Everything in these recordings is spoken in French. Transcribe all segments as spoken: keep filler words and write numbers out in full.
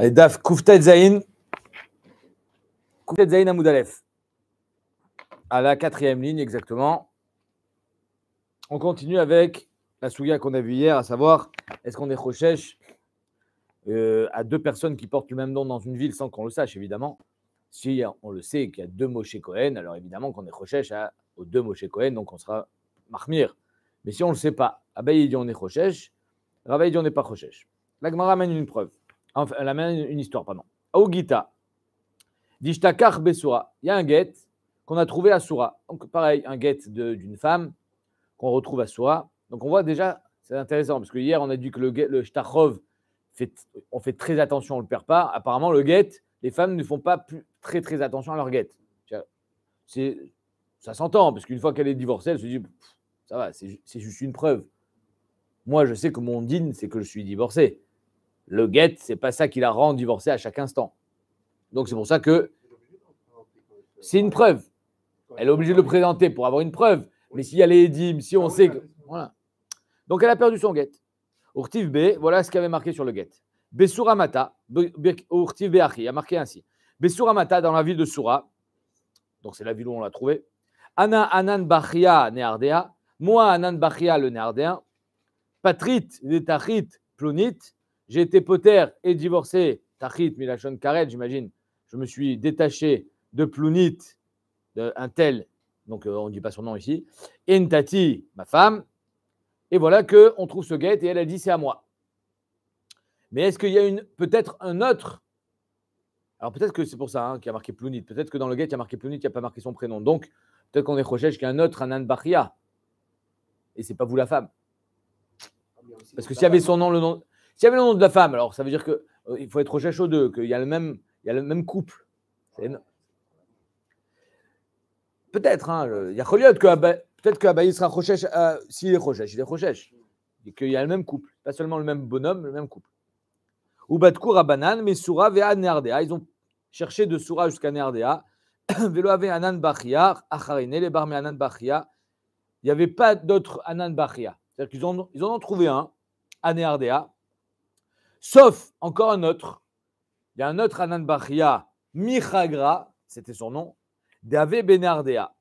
Allez, Daf, Kouftet Zayin. Kouftet Zayin à Moudalef. À la quatrième ligne, exactement. On continue avec la souya qu'on a vue hier, à savoir, est-ce qu'on est Choshech euh, à deux personnes qui portent le même nom dans une ville sans qu'on le sache, évidemment. Si on le sait qu'il y a deux Moshe Cohen, alors évidemment qu'on est Choshech aux deux Moshe Cohen, donc on sera Mahmir. Mais si on ne le sait pas, Abaye dit on est Choshech, Ravaye dit on n'est pas Choshech. La Gemara amène une preuve. Enfin, elle amène une histoire, pardon. Aogita, Dishtakar Besura. Il y a un guet qu'on a trouvé à Soura. Donc, pareil, un guet d'une femme qu'on retrouve à Soura. Donc, on voit déjà, c'est intéressant, parce que hier, on a dit que le, le Shtarchov, on fait très attention, on ne le perd pas. Apparemment, le guet, les femmes ne font pas plus, très, très attention à leur guet. C'est, ça s'entend, parce qu'une fois qu'elle est divorcée, elle se dit, ça va, c'est, c'est juste une preuve. Moi, je sais que mon din, c'est que je suis divorcé. Le guet, c'est pas ça qui la rend divorcée à chaque instant. Donc, c'est pour ça que c'est une preuve. Elle est obligée de le présenter pour avoir une preuve. Mais s'il y a les édimes, si on sait que... Voilà. Donc, elle a perdu son guet. Urtiv B, voilà ce qu'il avait marqué sur le guet. Bessuramata, Urtiv B, il a marqué ainsi. Bessuramata, dans la ville de Soura, donc c'est la ville où on l'a trouvé. Ana Anan Bachia, Néardéa. Moi, Anan Bachia, le Néardéen. Patrit, Détachit, Plonit. J'ai été poter et divorcé, Tachit, Milachon Karet, j'imagine. Je me suis détaché de Plounit, un tel, donc euh, on ne dit pas son nom ici, et Ntati, ma femme. Et voilà qu'on trouve ce guet et elle a dit c'est à moi. Mais est-ce qu'il y a une, peut-être un autre? Alors peut-être que c'est pour ça hein, qu'il y a marqué Plounit. Peut-être que dans le guet, il y a marqué Plounit, il n'y a pas marqué son prénom. Donc peut-être qu'on est recherché qu'il y a un autre, un Anbachia. Et c'est pas vous la femme. Parce que s'il y avait son nom, le nom. S'il y avait le nom de la femme, alors ça veut dire qu'il euh, faut être recherché aux deux, qu'il y a le même, il y a le même couple. C'est peut-être, hein, le... il y a Choliot que Abba... peut-être qu'Abaye sera recherché, à... s'il est recherché, il est recherché. Et qu'il y a le même couple, pas seulement le même bonhomme, le même couple. Ou Batkour à Banan, mais Soura vea Nerdea. Ils ont cherché de Soura jusqu'à Nerdea. Velo avait Anan Bachia, Acharine, les barmes Anan Bachia. Il n'y avait pas d'autre Anan Bachia. C'est-à-dire qu'ils ont... Ils en ont trouvé un, à Nerdea. Sauf encore un autre, il y a un autre Anan Bachia, Michagra, c'était son nom, d'Ave Benardea,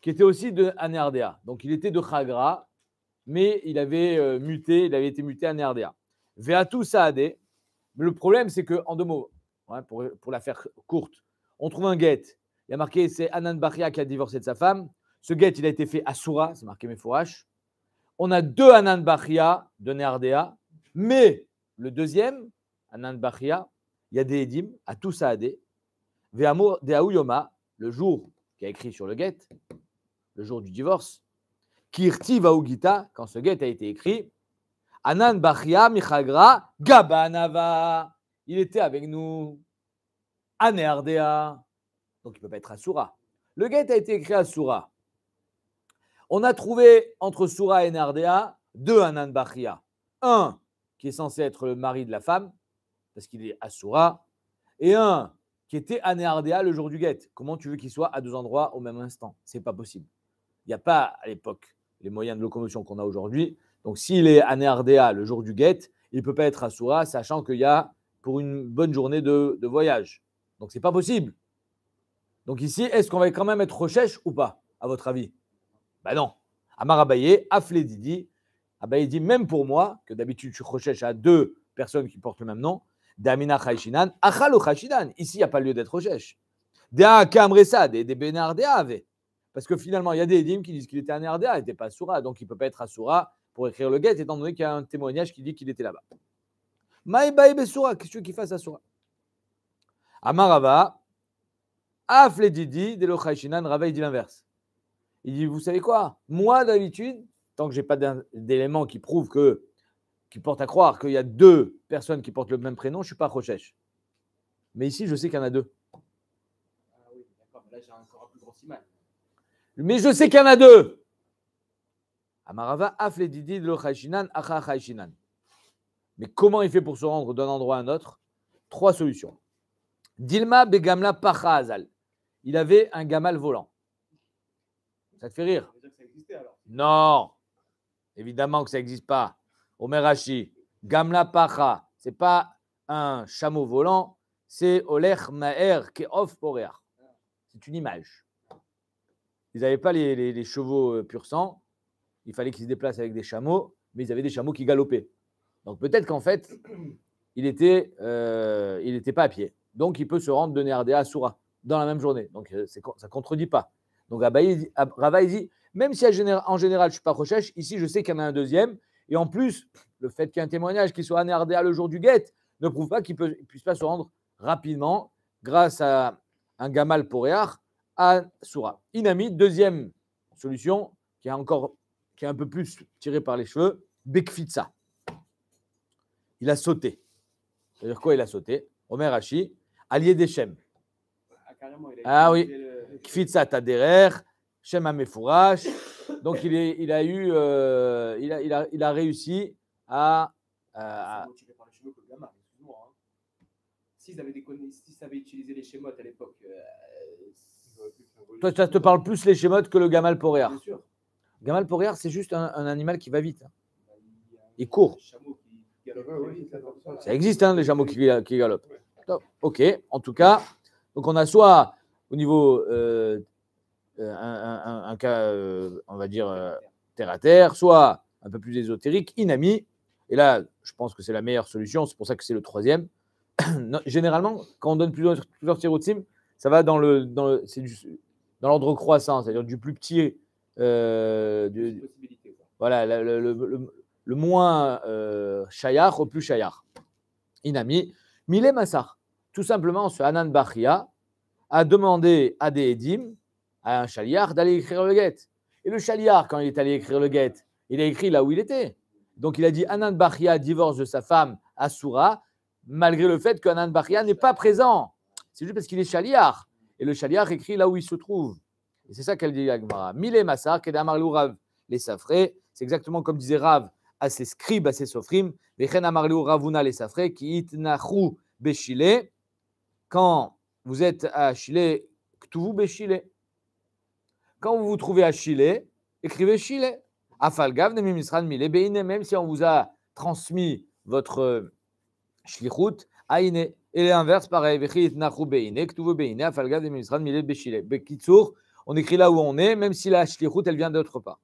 qui était aussi de Anardea. Donc il était de Chagra, mais il avait euh, muté, il avait été muté à Anardea. Veatu Saade, mais le problème c'est que, en deux mots, ouais, pour, pour la faire courte, on trouve un guet, il y a marqué c'est Anan Bachia qui a divorcé de sa femme, ce guet il a été fait à Soura, c'est marqué Mefourash. On a deux Anan Bachia de Nardea, mais le deuxième, Anan Bachia, il y a des Edim, à tout Saadé, Ve'amour de Aouyoma, le jour qui a écrit sur le guet, le jour du divorce, Kirti Vaougita, quand ce guet a été écrit, Anan Bachia, Michagra, Gabanava, il était avec nous, Anerdea, donc il ne peut pas être à Soura. Le guet a été écrit à Soura. On a trouvé entre Soura et Nardea deux Anan Bachia. Un, qui est censé être le mari de la femme, parce qu'il est à Soura, et un qui était à Nehardea le jour du guet. Comment tu veux qu'il soit à deux endroits au même instant? C'est pas possible. Il n'y a pas, à l'époque, les moyens de locomotion qu'on a aujourd'hui. Donc, s'il est à Nehardea le jour du guet, il ne peut pas être à Soura, sachant qu'il y a pour une bonne journée de, de voyage. Donc, c'est pas possible. Donc, ici, est-ce qu'on va quand même être recherche ou pas, à votre avis? Ben non. Amar Abaye, Aflé Didi, Abaye dit, même pour moi, que d'habitude je recherche à deux personnes qui portent le même nom, Damina Chayshinan, Achalo Chayshinan. Ici, il n'y a pas lieu d'être recherche. Dea Kamresa, des Benardea avait. Parce que finalement, il y a des édimes qui disent qu'il était à Nardea, il n'était pas à Soura. Donc, il ne peut pas être à Soura pour écrire le guet, étant donné qu'il y a un témoignage qui dit qu'il était là-bas. Maïbaï Besoura, qu'est-ce que tu fasses à Soura? Amarava, Afle Didi, Delo Chayshinan, Rava, il dit l'inverse. Il dit, vous savez quoi? Moi, d'habitude, tant que je n'ai pas d'éléments qui prouvent que, qui portent à croire qu'il y a deux personnes qui portent le même prénom, je ne suis pas Rochèche. Mais ici, je sais qu'il y en a deux. Ah oui, d'accord, mais là, j'ai encore un plus gros siman. Mais je sais qu'il y en a deux. Amarava afle didi de lo chayshinan, acha chayshinan. Mais comment il fait pour se rendre d'un endroit à un autre? Trois solutions. Dilma begamla pacha azal. Il avait un gamal volant. Ça te fait rire? Ça veut dire que ça existait alors? Non! Évidemment que ça n'existe pas. Omer Rashi, Gamla Pacha, ce n'est pas un chameau volant, c'est Olech Maher Keof Poreach. C'est une image. Ils n'avaient pas les, les, les chevaux pur sang. Il fallait qu'ils se déplacent avec des chameaux, mais ils avaient des chameaux qui galopaient. Donc peut-être qu'en fait, il n'était euh, il n'était pas à pied. Donc il peut se rendre de Néardéa à Soura dans la même journée. Donc ça ne contredit pas. Donc Rava dit, même si en général je ne suis pas recherche, ici je sais qu'il y en a un deuxième. Et en plus, le fait qu'il y ait un témoignage qui soit à Néardéa le jour du guet ne prouve pas qu'il ne puisse pas se rendre rapidement grâce à un Gamal Poréar à Soura. Inami, deuxième solution qui est encore qui est un peu plus tirée par les cheveux, Bekfitsa. Il a sauté. C'est-à-dire quoi il a sauté? Omer Hachi, allié des Shem. Ah oui, Kfitsa Taderer, Shem Amefourash. Donc il, est, il a eu, euh, il, a, il, a, il a réussi à. à... C'est motivé par les schémas que le gamin, excuse-moi. Hein. S'ils avaient, si avaient utilisé les schémas à l'époque. Euh, Toi, ça te parle plus les schémas que le Gamal Poréar. Bien sûr. Le Gamal Poréar, c'est juste un, un animal qui va vite. Hein. Il court. Ça existe, hein, les chameaux qui, qui galopent. Top. Ok, en tout cas, donc on a soit au niveau euh, un, un, un cas, euh, on va dire, euh, terre à terre, soit un peu plus ésotérique, Inami. Et là, je pense que c'est la meilleure solution, c'est pour ça que c'est le troisième. Généralement, quand on donne plusieurs, plusieurs tirotim, ça va dans l'ordre dans le, c'est du, dans l'ordre croissant, c'est-à-dire du plus petit. Euh, du, voilà, le. le, le le moins euh, shayar au plus shayar. Inami, Mile Massar. Tout simplement, ce Hanan Bachia a demandé à des Edim, à un shaliar, d'aller écrire le guet. Et le shaliar, quand il est allé écrire le guet, il a écrit là où il était. Donc il a dit Hanan Bachia divorce de sa femme à Soura, malgré le fait que Hanan Bachia n'est pas présent. C'est juste parce qu'il est shaliar. Et le shaliar écrit là où il se trouve. Et c'est ça qu'elle dit à Gemara. Mile Massar, Kedamar Lourav, les Safré. C'est exactement comme disait Rav à ses scribes, à ses sofrim, quand vous êtes à Chile, quand vous vous trouvez à Chile, écrivez Chile. Même si on vous a transmis votre shlichut, et l'inverse, pareil, on écrit là où on est, même si la shlichut, elle vient d'autre part.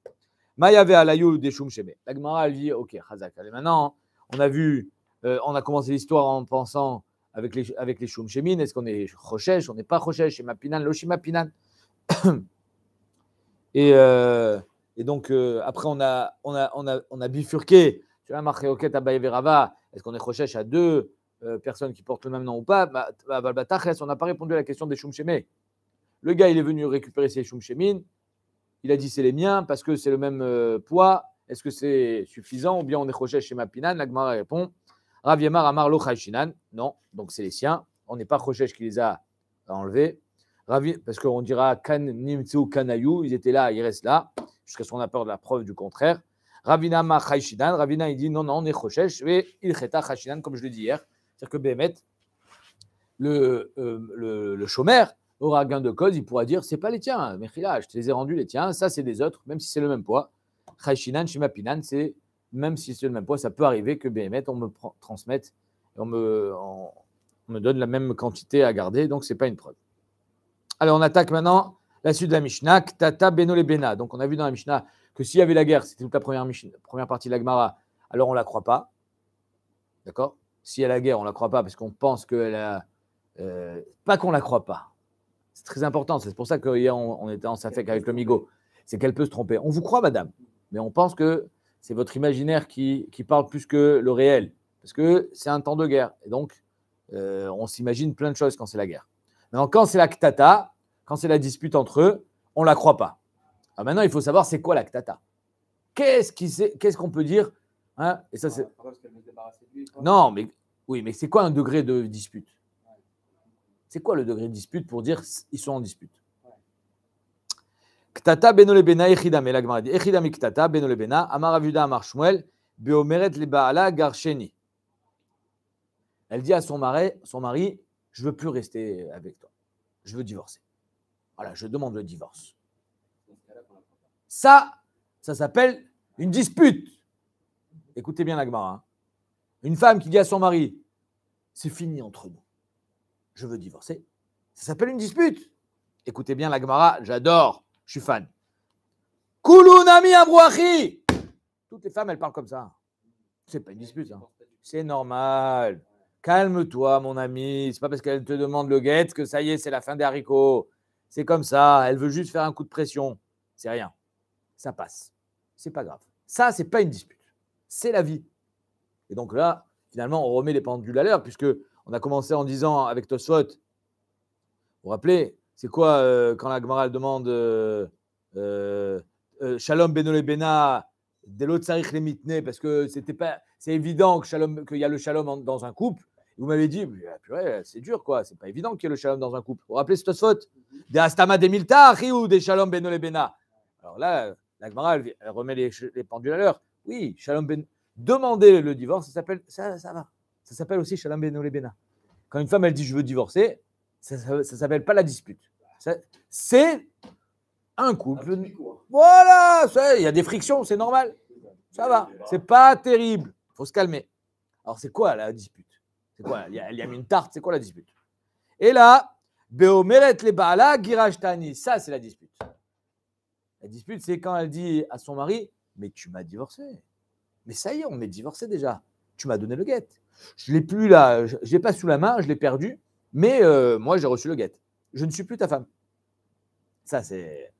Maïave alayou des choum chemé. La Gemara, elle dit, ok, Chazak, allez, maintenant, on a vu, euh, on a commencé l'histoire en pensant avec les, avec les choum chemin, est-ce qu'on est Rochesh, on n'est pas Rochesh, chez Mapinan, Loshimapinan. et, euh, et donc, euh, après, on a, on a, on a, on a bifurqué, tu vois, Marchéoket, Abaye Verava, est-ce qu'on est Rochesh à deux euh, personnes qui portent le même nom ou pas? Bah, bah, Tachles, on n'a pas répondu à la question des choum chemé. Le gars, il est venu récupérer ses choum chemin. Il a dit c'est les miens parce que c'est le même euh, poids. Est-ce que c'est suffisant ou bien on est roché chez Mapinan? La Gemara répond Rav Yemar Amar Lo Chayshinan. Non, donc c'est les siens. On n'est pas roché qui les a enlevés. Ravi, parce qu'on dira Kan Nimtsu Kanayu. Ils étaient là, ils restent là jusqu'à ce qu'on a peur de la preuve du contraire. Ravina Amar Chayshinan. Ravina il dit non, non, on est roché. Mais il cheta Chayshinan comme je le dis hier. C'est-à-dire que Bémet, le, euh, le, le chômeur, aura gain de cause, il pourra dire c'est pas les tiens, Mechila, je te les ai rendus les tiens, ça c'est des autres, même si c'est le même poids. Chayshinan, Shimapinan, c'est même si c'est le même poids, ça peut arriver que Béhémet, on me transmette, on me, on, on me donne la même quantité à garder, donc c'est pas une preuve. Alors on attaque maintenant la suite de la Mishnah, Tata Benole Bena. Donc on a vu dans la Mishnah que s'il y avait la guerre, c'était toute la première, Mishnah, première partie de la Gemara, alors on la croit pas. D'accord? S'il y a la guerre, on la croit pas parce qu'on pense qu'elle a. Euh, pas qu'on la croit pas. C'est très important. C'est pour ça qu'hier, on était en Safek avec le Migo. C'est qu'elle peut se tromper. On vous croit, madame. Mais on pense que c'est votre imaginaire qui, qui parle plus que le réel. Parce que c'est un temps de guerre. Et donc, euh, on s'imagine plein de choses quand c'est la guerre. Maintenant, quand c'est la ktata, quand c'est la dispute entre eux, on ne la croit pas. Alors maintenant, il faut savoir c'est quoi la ktata. Qu'est-ce, qui c'est, qu'est-ce qu'on peut dire hein? Et ça, c'est... Non, mais, oui, mais c'est quoi un degré de dispute? C'est quoi le degré de dispute pour dire ils sont en dispute? Ktata benole bena echidam. Et la Gemara dit echidam ktata benole bena. Amar Avuda amar Shmuel beomeret le baala garcheni. Elle dit à son mari, son mari, je veux plus rester avec toi. Je veux divorcer. Voilà, je demande le divorce. Ça, ça s'appelle une dispute. Écoutez bien la Gemara. Une femme qui dit à son mari, c'est fini entre nous. Je veux divorcer. Ça s'appelle une dispute. Écoutez bien la Gemara, j'adore, je suis fan. Kulunami Abrouachi. Toutes les femmes, elles parlent comme ça. C'est pas une dispute, hein. C'est normal. Calme-toi, mon ami. C'est pas parce qu'elle te demande le guet que ça y est, c'est la fin des haricots. C'est comme ça. Elle veut juste faire un coup de pression. C'est rien. Ça passe. C'est pas grave. Ça, c'est pas une dispute. C'est la vie. Et donc là, finalement, on remet les pendules à l'heure, puisque on a commencé en disant avec Tosfot. Vous vous rappelez, c'est quoi euh, quand la Gemara demande euh, euh, euh, Shalom Benole Bena Delot Sarich le Mitne, parce que c'était pas, c'est évident que Shalom, qu'il y a le Shalom en, dans un couple. Vous m'avez dit, purée, c'est dur quoi, c'est pas évident qu'il y ait le Shalom dans un couple. Vous vous rappelez ce Tosfot des Astama des Milta ou des Shalom Benole Bena. Alors là, la Gemara elle, elle remet les, les pendules à l'heure. Oui, Shalom Ben. Demander le divorce, ça s'appelle, ça, ça va. Ça s'appelle aussi Shalom Benole Bena. Quand une femme, elle dit je veux divorcer, ça ne s'appelle pas la dispute. Ça, c'est un couple. Un voilà, il y a des frictions, c'est normal. Ça va, c'est pas terrible. Il faut se calmer. Alors, c'est quoi la dispute? C'est quoi? Il y, a, il y a mis une tarte, c'est quoi la dispute? Et là, Beomeret le Baala Girashtani, ça, c'est la dispute. La dispute, c'est quand elle dit à son mari, mais tu m'as divorcé. Mais ça y est, on est divorcé déjà. Tu m'as donné le guet. Je ne l'ai plus là, je ne l'ai pas sous la main, je l'ai perdu, mais euh, moi, j'ai reçu le guet. Je ne suis plus ta femme. Ça, c'est,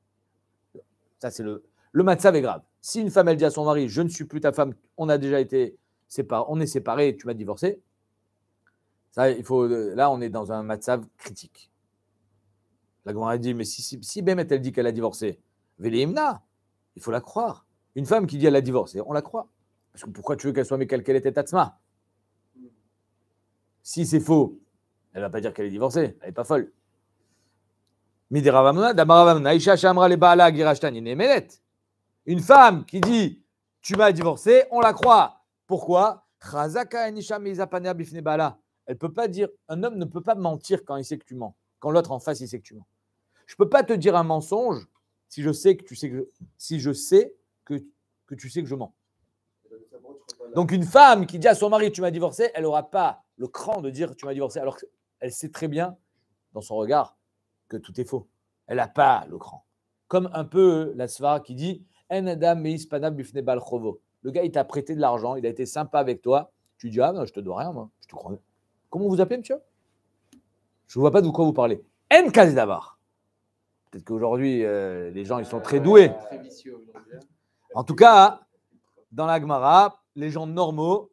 ça, c'est le, le matzav est grave. Si une femme, elle dit à son mari, je ne suis plus ta femme, on a déjà été séparés, on est séparés, tu m'as divorcé. Ça, il faut, là, on est dans un matzav critique. La Gemara dit, mais si, si, si Bémet, elle dit qu'elle a divorcé, Véléimna, il faut la croire. Une femme qui dit qu'elle a divorcé, on la croit. Parce que pourquoi tu veux qu'elle soit mais qu'elle était Tatsma? Si c'est faux, elle ne va pas dire qu'elle est divorcée. Elle n'est pas folle. Une femme qui dit tu m'as divorcé, on la croit. Pourquoi? Elle peut pas dire, un homme ne peut pas mentir quand il sait que tu mens. Quand l'autre en face, il sait que tu mens. Je ne peux pas te dire un mensonge si je sais que tu sais que je, si je sais que, que tu sais que je mens. Donc, une femme qui dit à son mari « tu m'as divorcé », elle n'aura pas le cran de dire « tu m'as divorcé », alors qu'elle sait très bien, dans son regard, que tout est faux. Elle n'a pas le cran. Comme un peu la Sfara qui dit « En adam meis panab bifne bal chovo ». Le gars, il t'a prêté de l'argent, il a été sympa avec toi. Tu dis « ah non, je te dois rien, moi, je te crois. » Comment vous appelez, monsieur? Je ne vois pas de quoi vous parlez. « En kaz davar ». Peut-être qu'aujourd'hui, euh, les gens, ils sont très doués. En tout cas, dans la Gemara, les gens normaux,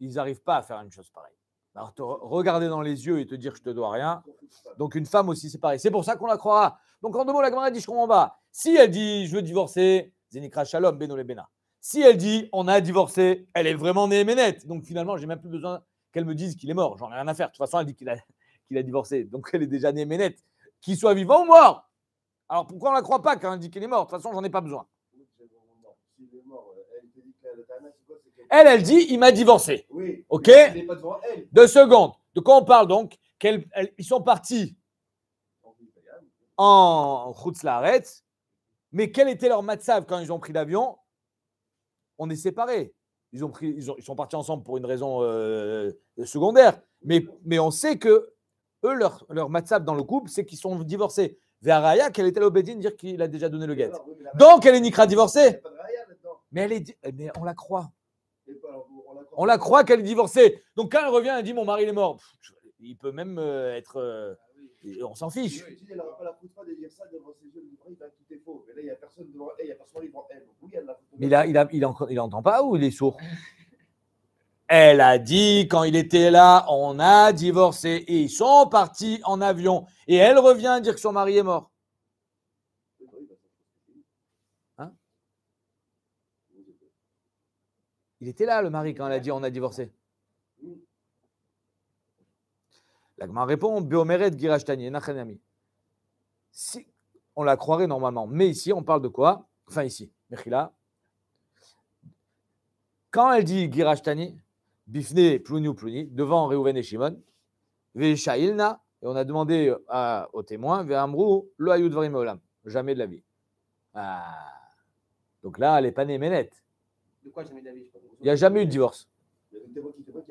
ils n'arrivent pas à faire une chose pareille. Alors, te regarder dans les yeux et te dire « je te dois rien », donc une femme aussi, c'est pareil. C'est pour ça qu'on la croira. Donc, en deux mots, la Gemara dit « je comprends pas ». Si elle dit « je veux divorcer », Zenikra Shalom, Benole Bena. Si elle dit « on a divorcé », elle est vraiment née ménette. Donc, finalement, je n'ai même plus besoin qu'elle me dise qu'il est mort. J'en ai rien à faire. De toute façon, elle dit qu'il a, qu'il a divorcé. Donc, elle est déjà née ménette. Qu'il soit vivant ou mort. Alors, pourquoi on ne la croit pas quand elle dit qu'il est mort? De toute façon, j'en ai pas besoin. Elle, elle dit, il m'a divorcé. Oui. OK. Deux secondes. De quoi on parle donc? Qu'elle, elle, ils sont partis en Khoutzlaaretz. Mais quel était leur matzav quand ils ont pris l'avion? On est séparés. Ils, ont pris, ils, ont, ils sont partis ensemble pour une raison euh, secondaire. Mais, mais on sait que eux, leur, leur matzav dans le couple, c'est qu'ils sont divorcés. Veraya, quelle était l'obédine dire qu'il a déjà donné le guet? Donc, elle est nikra divorcée. Mais, elle est, mais on la croit. On la croit qu'elle est divorcée. Donc, quand elle revient, elle dit « mon mari, il est mort ». Il peut même être… Euh, on s'en fiche. Elle n'aura pas la foutre de dire ça devant ses yeux. Il va tout est faux. Mais là, il n'y a personne devant elle. Il n'y a personne devant elle. Oui, elle l'a foutre. Mais là, il n'entend pas ou il est sourd? Elle a dit, quand il était là, on a divorcé. Et ils sont partis en avion. Et elle revient dire que son mari est mort. Il était là, le mari, quand elle a dit « on a divorcé ». La Gemara répond « Beomeret Girashtani, Nachanami ». Si, on la croirait normalement. Mais ici, on parle de quoi? Enfin, ici, Mechila. Quand elle dit « Girashtani », Bifne, Plouni ou Plouni, devant Réhouven et Shimon, Vechailna, et on a demandé à, aux témoins, Vehamrou, Lo Hayou Dvarim Olam, jamais de la vie. Ah. Donc là, elle n'est pas née ménette. De quoi jamais de la vie? Il n'y a jamais eu de divorce. Et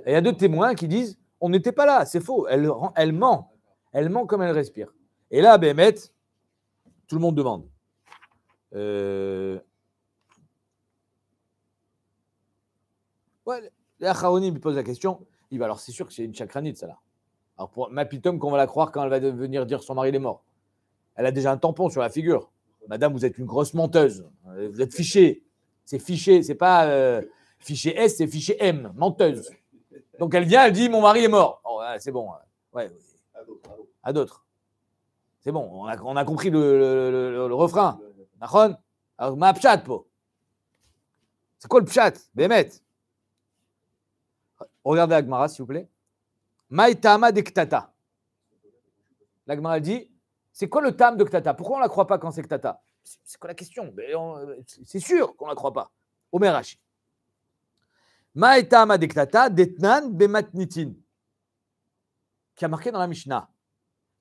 il y a deux témoins qui disent « on n'était pas là, c'est faux. Elle, elle ment. Elle ment comme elle respire. Et là, Bémet, tout le monde demande. Euh... Ouais, l'Acharonim me pose la question. Il va alors, c'est sûr que c'est une chakranite, ça là. Alors, pour ma pitome, qu'on va la croire quand elle va venir dire son mari il est mort. Elle a déjà un tampon sur la figure. Madame, vous êtes une grosse menteuse. Vous êtes fichée. C'est fiché, c'est pas euh, fiché S, c'est fiché M, menteuse. Donc elle vient, elle dit mon mari est mort. Oh, c'est bon. Ouais. À d'autres. C'est bon, on a, on a compris le, le, le, le refrain. Alors, ma pchat, po. C'est quoi le pchat, Bémet? Regardez la Gemara, s'il vous plaît. Maïtama de Ktata. La Gemara dit, c'est quoi le tam de Ktata? Pourquoi on ne la croit pas quand c'est Ktata? C'est quoi la question? C'est sûr qu'on ne la croit pas. Omer Rashi. Maïtama de Ktata, detnan bematnitin. Qui a marqué dans la Mishnah.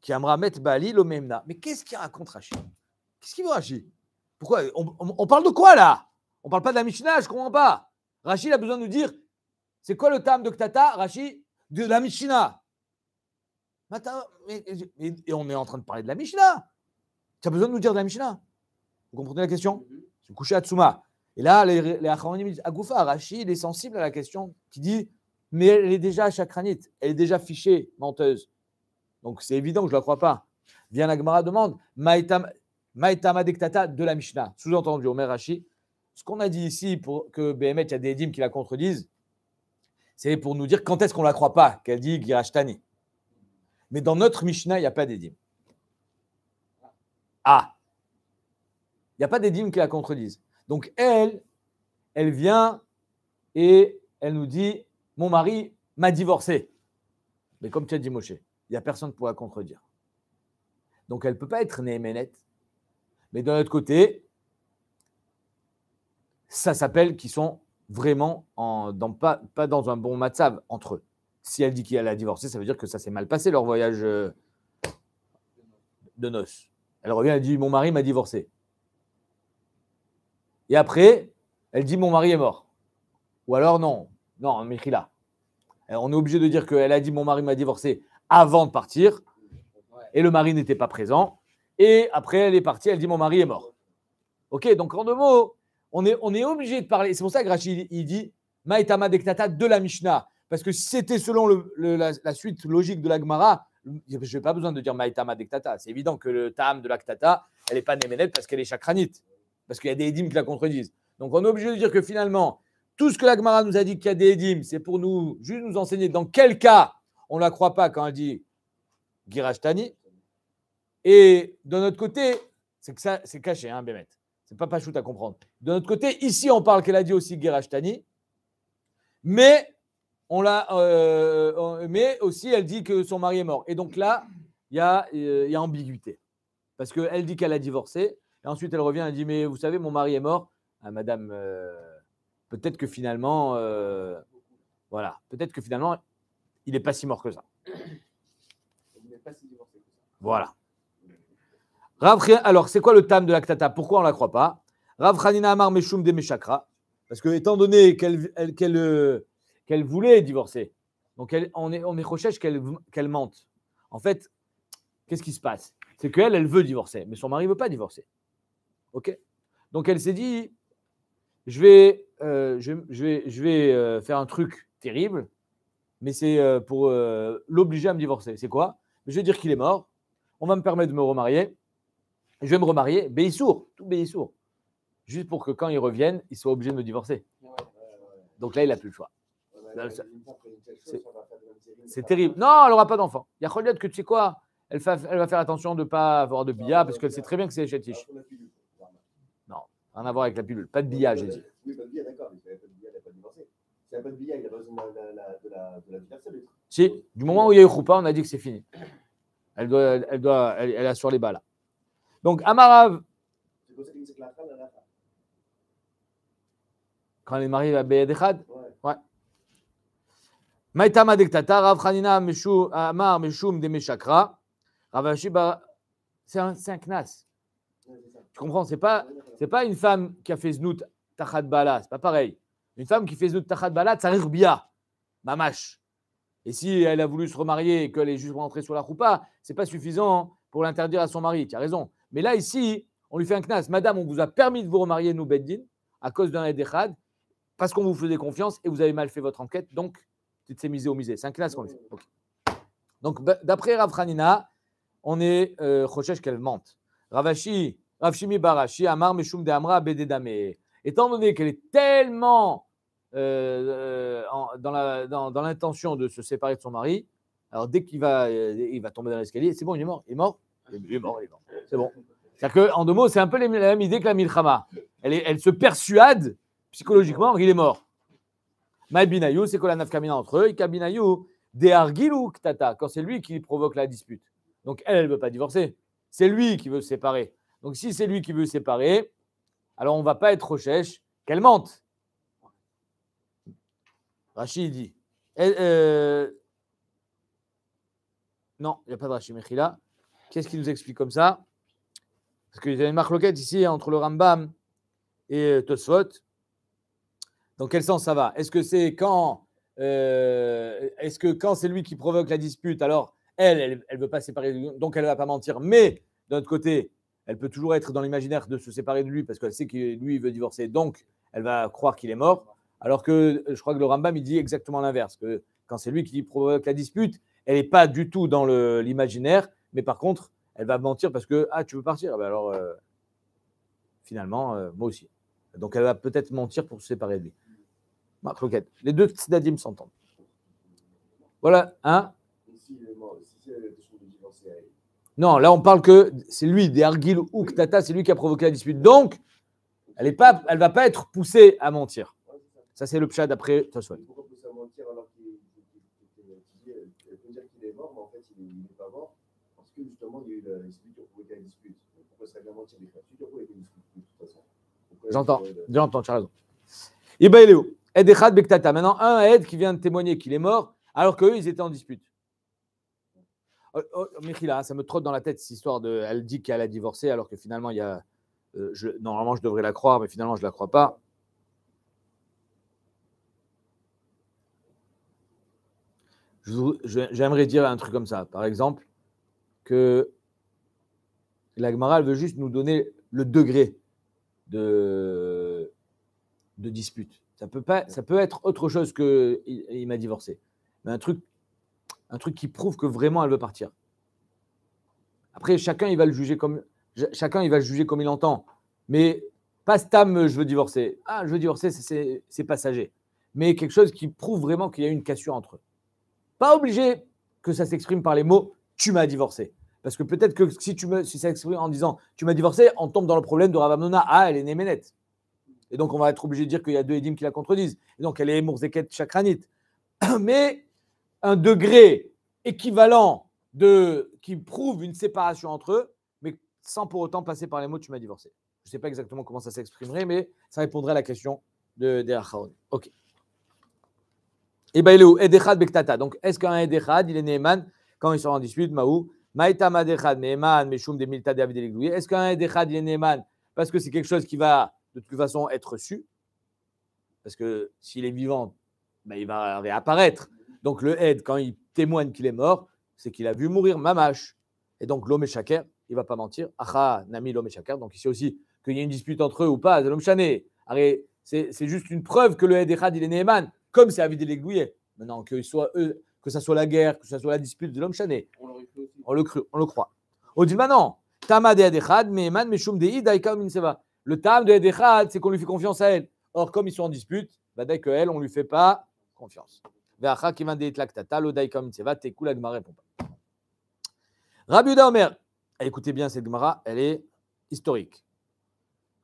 Qui amra met bali l'omemna. Mais qu'est-ce qu'il raconte Rashi? Qu'est-ce qu'il veut Rashi? Pourquoi on, on, on parle de quoi là? On ne parle pas de la Mishnah, je ne comprends pas. Rashi a besoin de nous dire, c'est quoi le tam de Ktata, Rashi? De la Mishnah. Et on est en train de parler de la Mishnah. Tu as besoin de nous dire de la Mishnah. Vous comprenez la question? Je me couchais à Tsuma. Et là, les, les Acharonim disent Agoufa, Rashi, il est sensible à la question qui dit mais elle est déjà chakranite, elle est déjà fichée, menteuse. Donc c'est évident que je ne la crois pas. Viens, la Gemara demande Maïtama Dektata de la Mishnah. Sous-entendu, Omer Rashi. Ce qu'on a dit ici pour que Béhémet, il y a des édimes qui la contredisent. C'est pour nous dire quand est-ce qu'on ne la croit pas, qu'elle dit Girashtani. Mais dans notre Mishnah, il n'y a pas d'édim. Ah, il n'y a pas d'édim qui la contredise. Donc elle, elle vient et elle nous dit « Mon mari m'a divorcé ». Mais comme tu as dit, Moshe, il n'y a personne pour la contredire. Donc elle ne peut pas être Néhéménette. Mais d'un autre côté, ça s'appelle qu'ils sont vraiment en, dans, pas, pas dans un bon matzav entre eux. Si elle dit qu'elle a divorcé, ça veut dire que ça s'est mal passé, leur voyage de noces. Elle revient, elle dit « Mon mari m'a divorcé ». Et après, elle dit « Mon mari est mort ». Ou alors non, non, Michila. On est obligé de dire qu'elle a dit « Mon mari m'a divorcé » avant de partir. Et le mari n'était pas présent. Et après, elle est partie, elle dit « Mon mari est mort ». Ok, donc en deux mots, on est, on est obligé de parler. C'est pour ça que Rashi il dit « Maïtama Dektata de la Mishnah ». Parce que si c'était selon le, le, la, la suite logique de la Gemara, je n'ai pas besoin de dire Maïtama Dektata. C'est évident que le Tam de la Ktata, elle n'est pas néménette parce qu'elle est chakranite. Parce qu'il y a des édimes qui la contredisent. Donc on est obligé de dire que finalement, tout ce que la Gemara nous a dit qu'il y a des édimes, c'est pour nous juste nous enseigner dans quel cas on ne la croit pas quand elle dit Girashtani. Et de notre côté, c'est que ça, c'est caché, hein, Bémet. C'est pas pachoute à comprendre. De notre côté, ici, on parle qu'elle a dit aussi Girashtani. Mais. On l'a, euh, mais aussi, elle dit que son mari est mort. Et donc là, il y a, euh, y a ambiguïté. Parce qu'elle dit qu'elle a divorcé. Et ensuite, elle revient et dit, mais vous savez, mon mari est mort. Ah, madame, euh, peut-être que finalement, euh, voilà, peut-être que finalement, il n'est pas si mort que ça. Il n'est pas si divorcé que ça. Voilà. Alors, c'est quoi le tam de la Ktata? Pourquoi on ne la croit pas? Rav Hanina Amar Meshum de Meshakra. Parce que, étant donné qu'elle... Elle, qu'elle euh, qu'elle voulait divorcer. Donc, elle, on est, on est recherche qu'elle, qu'elle mente. En fait, qu'est-ce qui se passe? C'est qu'elle, elle veut divorcer, mais son mari ne veut pas divorcer. OK? Donc, elle s'est dit, je vais, euh, je, je vais, je vais euh, faire un truc terrible, mais c'est euh, pour euh, l'obliger à me divorcer. C'est quoi? Je vais dire qu'il est mort, on va me permettre de me remarier, je vais me remarier, béissour, tout béissour, juste pour que quand ils reviennent, ils soient obligés de me divorcer. Donc là, il n'a plus le choix. C'est, c'est terrible. Non, elle n'aura pas d'enfant. Il y a Kholiot que tu sais quoi, elle, fa... elle va faire attention de ne pas avoir de billard parce qu'elle sait très bien que c'est chétiche. Non, rien à voir avec la pilule. Pas de billard, j'ai dit. Oui, pas de billard, d'accord. Mais si elle n'a pas de billard, elle n'a pas divorcé. Si elle n'a pas de billard, il y a raison de la vie absolue. Si, du moment où il y a eu Khoupa, on a dit que c'est fini. Elle doit, elle doit, elle, elle assure les balles. Donc, Amarav. Quand elle est mariée à Beyadechad. Ouais. Maïtama Dektata, Rav Hanina Amar Meshum de Meshakra, Rav Rashi, c'est un knas. Tu comprends, c'est pas, c'est pas une femme qui a fait znout tachat bala, c'est pas pareil. Une femme qui fait znout tachat bala, tsarir bia, mamash. Et si elle a voulu se remarier et qu'elle est juste rentrée sur la choupa, ce n'est pas suffisant pour l'interdire à son mari. Tu as raison. Mais là, ici, on lui fait un knas. Madame, on vous a permis de vous remarier, nous, Beddin, à cause d'un edechad, parce qu'on vous faisait confiance et vous avez mal fait votre enquête. Donc, tu t'es misé au misé. C'est un knas qu'on lui fait. Okay. Donc, d'après Rav Hanina, on est euh, Chochesh qu'elle mente. Ravashi, Ravshimi Barashi, Amar, Meshum de Amra, Bededame. Étant donné qu'elle est tellement euh, en, dans, la, dans, dans l'intention de se séparer de son mari, alors dès qu'il va, il va tomber dans l'escalier, c'est bon, il est mort, il est mort, il est mort, il est mort. C'est bon. C'est-à-dire qu'en deux mots, c'est un peu la même idée que la Milchama. Elle, est, elle se persuade psychologiquement qu'il est mort. Maï Binayou, c'est quoi la nafkamina entre eux? Kabinayou, Dehargilou Ktata, quand c'est lui qui provoque la dispute. Donc elle, elle ne veut pas divorcer. C'est lui qui veut se séparer. Donc si c'est lui qui veut se séparer, alors on ne va pas être Rochèche qu'elle mente. Rashi dit. Elle, euh... Non, il n'y a pas de Rashi Mechila. Qu'est-ce qu'il nous explique comme ça? Parce qu'il y a une marloquette ici hein, entre le Rambam et Tosfot. Dans quel sens ça va? Est-ce que c'est quand, euh... est-ce que quand c'est lui qui provoque la dispute, alors elle, elle ne veut pas se séparer de lui, donc elle ne va pas mentir. Mais d'un autre côté, elle peut toujours être dans l'imaginaire de se séparer de lui parce qu'elle sait que lui, il veut divorcer. Donc, elle va croire qu'il est mort. Alors que je crois que le Rambam, il dit exactement l'inverse. Que quand c'est lui qui provoque la dispute, elle n'est pas du tout dans le, l'imaginaire. Mais par contre, elle va mentir parce que, ah, tu veux partir? Eh bien, alors, euh, finalement, euh, moi aussi. Donc, elle va peut-être mentir pour se séparer de lui. Marc Loquette. Les deux tzidadim s'entendent. Voilà, hein? Non, là on parle que c'est lui, des Argil ou Ktata, c'est lui qui a provoqué la dispute. Donc, elle est pas, elle va pas être poussée à mentir. Ça c'est le pshad d'après Tosfot. Pourquoi pousser à mentir alors qu'il peut dire qu'il est mort, mais en fait il n'est pas mort parce que justement il y a eu la dispute qui a provoqué la dispute. Pourquoi ça vient mentir? J'entends, j'entends, tu as raison. Iba Eléo, Ed Echad Bektata. Maintenant un Ed qui vient de témoigner qu'il est mort alors qu'eux ils étaient en dispute. Oh, oh, Michila, ça me trotte dans la tête cette histoire de. Elle dit qu'elle a divorcé alors que finalement il y a. Euh, je, normalement, je devrais la croire, mais finalement, je ne la crois pas. Je, je, j'aimerais dire un truc comme ça. Par exemple, que la Gemara, elle veut juste nous donner le degré de, de dispute. Ça peut pas, ça peut être autre chose que il, il m'a divorcé. Mais un truc. Un truc qui prouve que vraiment elle veut partir. Après, chacun il va le juger comme chacun il va le juger comme il entend. Mais pas stam, je veux divorcer. Ah, je veux divorcer, c'est, c'est, c'est passager. Mais quelque chose qui prouve vraiment qu'il y a une cassure entre eux. Pas obligé que ça s'exprime par les mots "tu m'as divorcé". Parce que peut-être que si tu me si ça s'exprime en disant "tu m'as divorcé", on tombe dans le problème de Rav Amnona. Ah, elle est née ménette. Et donc on va être obligé de dire qu'il y a deux édim qui la contredisent. Et donc elle est mourzeket chakranite. Mais un degré équivalent de, qui prouve une séparation entre eux, mais sans pour autant passer par les mots « tu m'as divorcé ». Je ne sais pas exactement comment ça s'exprimerait, mais ça répondrait à la question de Deracharon. Ok. Et bien, il est où? Edechad Bektata. Donc, est-ce qu'un Edechad, il est né Eman, quand ils sont en dispute, Mahou, Maïtam Edechad, mais Eman, Meshum, Demilta, David, Eligouye. Est-ce qu'un Edechad, il est né Eman, parce que c'est quelque chose qui va, de toute façon, être su, parce que s'il est vivant, ben, il va réapparaître. Donc, le Ed, quand il témoigne qu'il est mort, c'est qu'il a vu mourir Mamash. Et donc, l'homme est shaker, il ne va pas mentir. Aha, Nami, l'homme est shaker. Donc, ici aussi, qu'il y ait une dispute entre eux ou pas, l'homme chané. C'est, c'est juste une preuve que le Ed Echad, il est Néhéman, comme c'est Avid Elegouye. Maintenant, que, soit eux, que ça soit la guerre, que ça soit la dispute de l'homme chané. On le, cru, on le croit. On dit maintenant, Tama de Ed Echad, Meheman, Meshum de Ida, Ika, Minseva. Le Tam de Ed Echad, c'est qu'on lui fait confiance à elle. Or, comme ils sont en dispute, bah, dès qu'elle, on ne lui fait pas confiance. Rabbi Yehuda Omer, écoutez bien cette Gemara, elle est historique.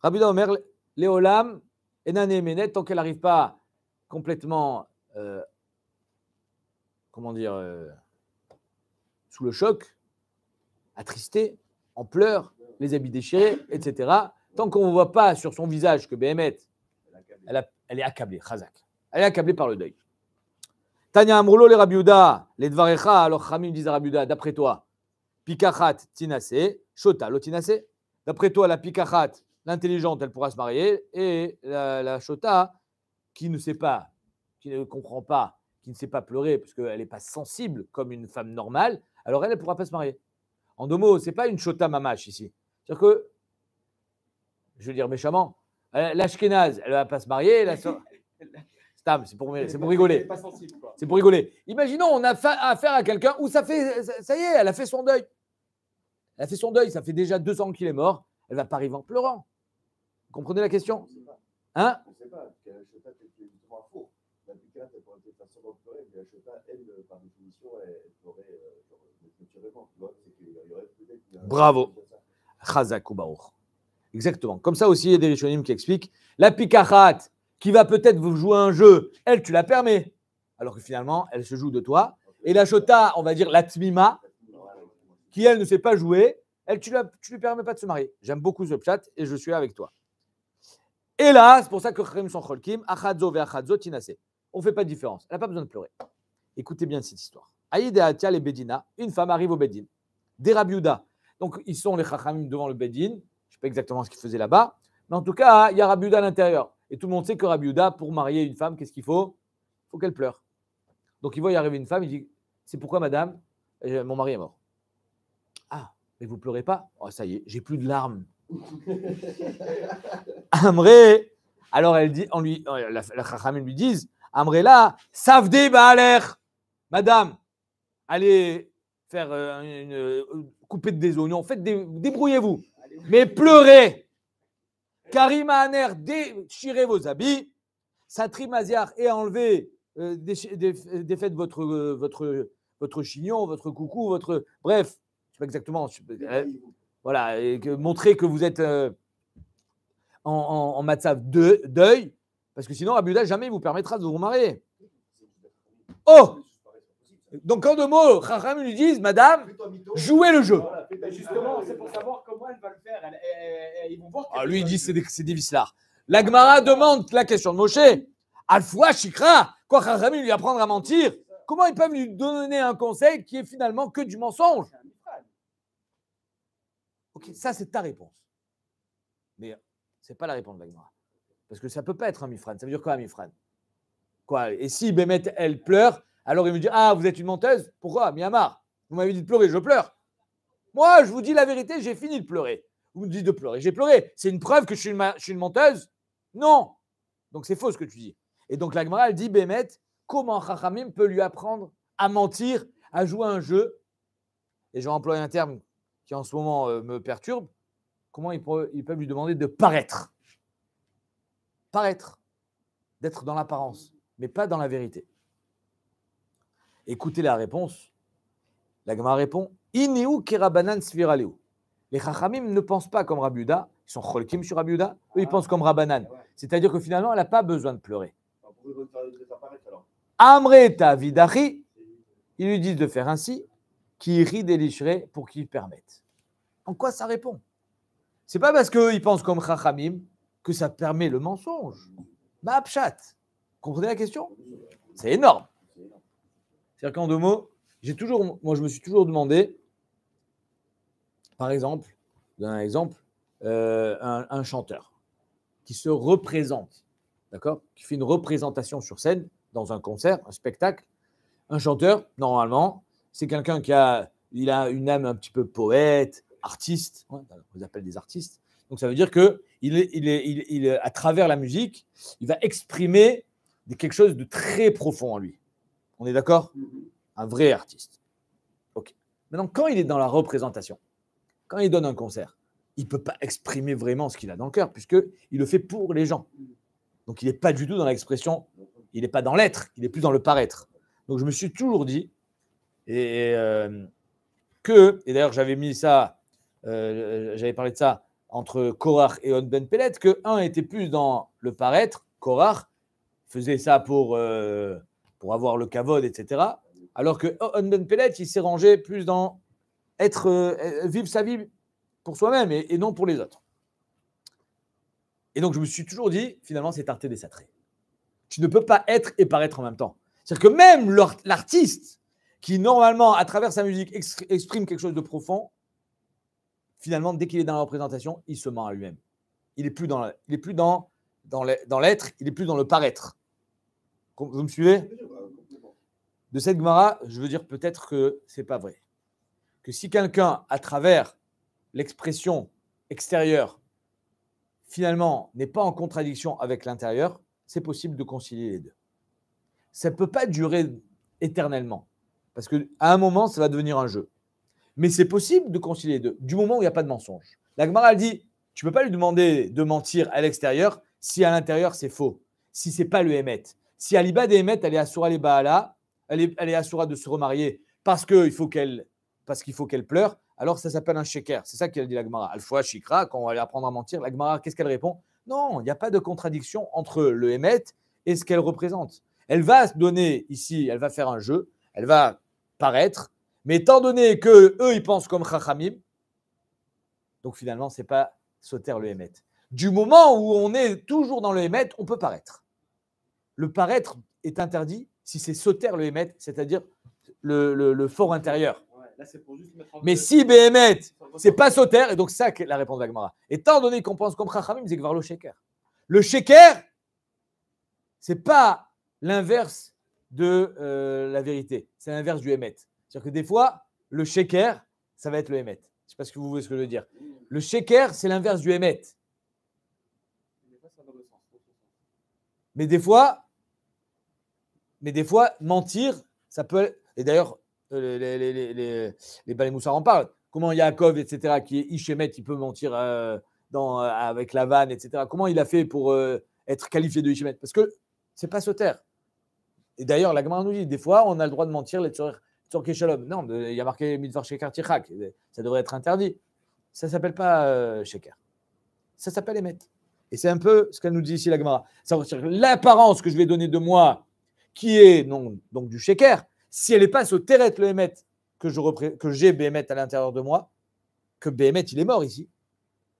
Rabbi Yehuda Omer, Léolam, Enane Menet, tant qu'elle n'arrive pas complètement, euh, comment dire, euh, sous le choc, attristée, en pleurs, les habits déchirés, et cetera. Tant qu'on ne voit pas sur son visage que Béhémet, elle, a, elle est accablée, Chazak. Elle est accablée par le deuil. Tanya Amroulo, les Rabbi Yehuda, les Dvarecha, alors Chamim disent à Rabbi Yehuda, d'après toi, Pikachat Tinase, Shota Lotinase. D'après toi, la Pikachat, l'intelligente, elle pourra se marier, et la, la Shota, qui ne sait pas, qui ne comprend pas, qui qui ne sait pas pleurer parce qu'elle n'est pas sensible comme une femme normale, alors elle ne pourra pas se marier. En deux mots, ce n'est pas une chota mamache ici. C'est-à-dire que, je veux dire méchamment, l'ashkénaze, elle ne va pas se marier. La so... C'est pour, c'est pour rigoler. Pas sensible, quoi. C'est pour rigoler. Imaginons, on a fa- affaire à quelqu'un où ça fait, ça y est, elle a fait son deuil. Elle a fait son deuil, ça fait déjà deux ans qu'il est mort. Elle ne va pas arriver en pleurant. Vous comprenez la question ? Hein ? Je ne sais pas. Je ne sais pas. La Bicate, elle pourrait être facilement pleurer, mais la Chota, elle, par définition, elle pourrait naturellement. Bravo. Chazak ou Baruch. Exactement. Comme ça aussi, il y a des rishonim qui expliquent. La Pikachat, qui va peut-être vous jouer un jeu, elle, tu la permets. Alors que finalement, elle se joue de toi. Et la Chota, on va dire la Tmima, qui, elle, ne sait pas jouer, elle, tu ne lui permets pas de se marier. J'aime beaucoup ce chat et je suis avec toi. Et là, c'est pour ça que Chachamim sont cholkim, achadzo ve achadzo tinase. On ne fait pas de différence. Elle n'a pas besoin de pleurer. Écoutez bien cette histoire. Aïd et Atia, les Bedina, une femme arrive au Bedin. Des Rabbi Yehuda. Donc, ils sont les Chachamim devant le Bedin. Je ne sais pas exactement ce qu'ils faisaient là-bas. Mais en tout cas, il y a Rabbi Yehuda à l'intérieur. Et tout le monde sait que Rabbi Yehuda, pour marier une femme, qu'est-ce qu'il faut ? Il faut qu'elle pleure. Donc, il voit y arriver une femme. Il dit : c'est pourquoi, madame ? Mon mari est mort. Ah, mais vous ne pleurez pas ? Oh, ça y est, j'ai plus de larmes. Amré, alors elle dit, on lui, la Chachamim lui disent, Amré là, Savdé Baaler, madame, allez faire une, une coupée des oignons, faites des, débrouillez-vous, allez. Mais pleurez, Karima Aner, déchirez vos habits, Satri Maziar et enlevez, euh, des, des, des faites votre, euh, votre, votre chignon, votre coucou, votre, bref, je sais pas exactement. Je sais pas, euh, Voilà, et que, montrer que vous êtes euh, en, en, en matzav de deuil, parce que sinon, Rabbi Yehuda jamais vous permettra de vous marier. Oh ! Donc, en deux mots, Chachamim lui disent, madame, jouez le jeu. Voilà, ben justement, c'est pour savoir comment elle va le faire. Elle, elle, elle, elle, ah, lui, il dit, c'est des, c'est des vislards. La Gemara demande la question de Moshe. Alfoua, Chikra, quoi, Chachamim lui apprendre à mentir ? Comment ils peuvent lui donner un conseil qui est finalement que du mensonge ? Okay, ça, c'est ta réponse. Mais ce n'est pas la réponse de la Gemara. Parce que ça ne peut pas être un mifran. Ça veut dire quoi, un mifran ? Quoi ? Et si Bémet, elle pleure, alors il me dit « Ah, vous êtes une menteuse ? Pourquoi ? Miyamar, vous m'avez dit de pleurer, je pleure. Moi, je vous dis la vérité, j'ai fini de pleurer. Vous me dites de pleurer, j'ai pleuré. C'est une preuve que je suis une, ma- je suis une menteuse ? Non. Donc, c'est faux ce que tu dis. Et donc, la Gemara, elle dit « Bémet, comment Chachamim peut lui apprendre à mentir, à jouer à un jeu ?» Et je vais employer un terme qui en ce moment euh, me perturbe, comment ils, pour, ils peuvent lui demander de paraître. Paraître, d'être dans l'apparence, mais pas dans la vérité. Écoutez la réponse. La Gemara répond, « Inéou kerabanan sviraleu » Les Chachamim ne pensent pas comme Rabbi Yehuda, ils sont cholkim sur Rabbi Yehuda, eux ils pensent comme Rabbanan. C'est-à-dire que finalement, elle n'a pas besoin de pleurer. « Amreta vidachi » Ils lui disent de faire ainsi, qui rit des licherés pour qu'ils permettent. En quoi ça répond ? C'est pas parce qu'eux, ils pensent comme Chachamim que ça permet le mensonge. Ma'apchat. Comprenez la question ? C'est énorme. C'est-à-dire qu'en deux mots, j'ai toujours, moi, je me suis toujours demandé, par exemple, je donne un exemple, euh, un, un chanteur qui se représente, d'accord ? Qui fait une représentation sur scène, dans un concert, un spectacle. Un chanteur, normalement, c'est quelqu'un qui a, il a une âme un petit peu poète, artiste, on les appelle des artistes. Donc, ça veut dire que il est, il est, il est, il est, à travers la musique, il va exprimer quelque chose de très profond en lui. On est d'accord ? Un vrai artiste. Ok. Maintenant, quand il est dans la représentation, quand il donne un concert, il ne peut pas exprimer vraiment ce qu'il a dans le cœur, puisqu'il le fait pour les gens. Donc, il n'est pas du tout dans l'expression, il n'est pas dans l'être, il est plus dans le paraître. Donc, je me suis toujours dit, Et, euh, que, et d'ailleurs, j'avais mis ça, euh, j'avais parlé de ça entre Korach et On Ben Pellet, que un était plus dans le paraître, Korach faisait ça pour, euh, pour avoir le kavod, et cetera. Alors que On Ben Pellet, il s'est rangé plus dans être, euh, vivre sa vie pour soi-même et, et non pour les autres. Et donc, je me suis toujours dit, finalement, c'est tarté des satrés. Tu ne peux pas être et paraître en même temps. C'est-à-dire que même l'art- l'artiste, qui normalement, à travers sa musique, exprime quelque chose de profond, finalement, dès qu'il est dans la représentation, il se ment à lui-même. Il n'est plus, dans, il est plus dans, dans l'être, il n'est plus dans le paraître. Vous me suivez ? de cette Gemara, je veux dire peut-être que ce n'est pas vrai. Que si quelqu'un, à travers l'expression extérieure, finalement, n'est pas en contradiction avec l'intérieur, c'est possible de concilier les deux. Ça ne peut pas durer éternellement, parce qu'à un moment, ça va devenir un jeu. Mais c'est possible de concilier les deux, du moment où il n'y a pas de mensonge. La Gemara, elle dit, tu ne peux pas lui demander de mentir à l'extérieur si à l'intérieur, c'est faux, si ce n'est pas le Hémet. Si Alibad et Hémet, elle est assoura les Baala, elle est, elle est assoura de se remarier parce qu'il faut qu'elle parce qu'il faut qu'elle pleure, alors ça s'appelle un sheker. C'est ça qu'elle dit la Gemara. Al-Fouah Shikra, quand on va lui apprendre à mentir, la Gemara, qu'est-ce qu'elle répond? Non, il n'y a pas de contradiction entre le Hémet et ce qu'elle représente. Elle va se donner ici, elle va faire un jeu, elle va paraître, mais étant donné qu'eux, ils pensent comme Chachamim, donc finalement, ce n'est pas sauter le Hémet. Du moment où on est toujours dans le Hémet, on peut paraître. Le paraître est interdit si c'est sauter le Hémet, c'est-à-dire le, le, le fort intérieur. Là, c'est pour juste mettre en mais de... si Béhémet, c'est pas sauter, et donc ça, la réponse de la Gemara. Étant donné qu'on pense comme Chachamim, c'est que vers le Sheker. Le Sheker, c'est pas l'inverse de euh, la vérité, c'est l'inverse du Hémet. C'est-à-dire que des fois, le Sheker, ça va être le Hémet. Je sais pas ce que vous voulez ce que je veux dire. Le Sheker, c'est l'inverse du Hémet. Mais des fois, mais des fois, mentir, ça peut. Et d'ailleurs, Les, les, les, les, les Balei Moussar en parlent. Comment Yaakov, et cetera, qui est Ishémet, il peut mentir euh, dans, euh, avec la vanne, et cetera. Comment il a fait pour euh, être qualifié de Ishémet? Parce que c'est pas sauter. Et d'ailleurs, la Gemara nous dit, des fois, on a le droit de mentir les Tzorkei Shalom. Non, il y a marqué Mitzvah Sheker Tirchak. Ça devrait être interdit. Ça s'appelle pas euh, Sheker. Ça s'appelle Hémet. Et c'est un peu ce qu'elle nous dit ici, la Gemara. Ça veut dire l'apparence que je vais donner de moi, qui est non, donc du Sheker. Si elle n'est pas ce Teret le Hémet que, je repré... que j'ai Béhémet à l'intérieur de moi, que Béhémet, il est mort ici.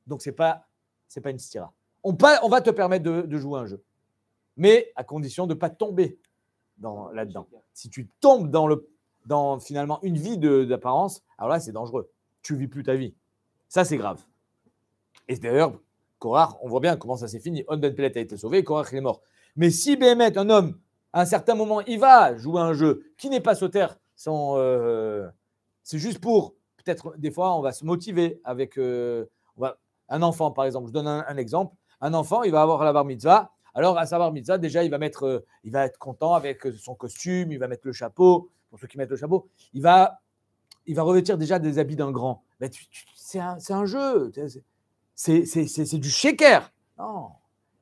Donc, ce n'est pas, c'est pas une stira. On, pa... on va te permettre de, de jouer un jeu. Mais à condition de ne pas tomber dans... là-dedans. Si tu tombes dans, le... dans finalement une vie de... d'apparence, alors là, c'est dangereux. Tu ne vis plus ta vie. Ça, c'est grave. Et d'ailleurs, Korach, on voit bien comment ça s'est fini. On Ben Pellet a été sauvé, Korach, il est mort. Mais si Béhémet, un homme, à un certain moment, il va jouer un jeu qui n'est pas sauter. Euh, c'est juste pour, peut-être, des fois, on va se motiver avec euh, on va, un enfant, par exemple. Je donne un, un exemple. Un enfant, il va avoir la bar mitzvah. Alors, à sa bar mitzvah, déjà, il va, mettre, euh, il va être content avec son costume. Il va mettre le chapeau. Pour ceux qui mettent le chapeau, il va, il va revêtir déjà des habits d'un grand. Mais tu, tu, c'est, un, c'est un jeu. C'est, c'est, c'est, c'est du sheker. Non.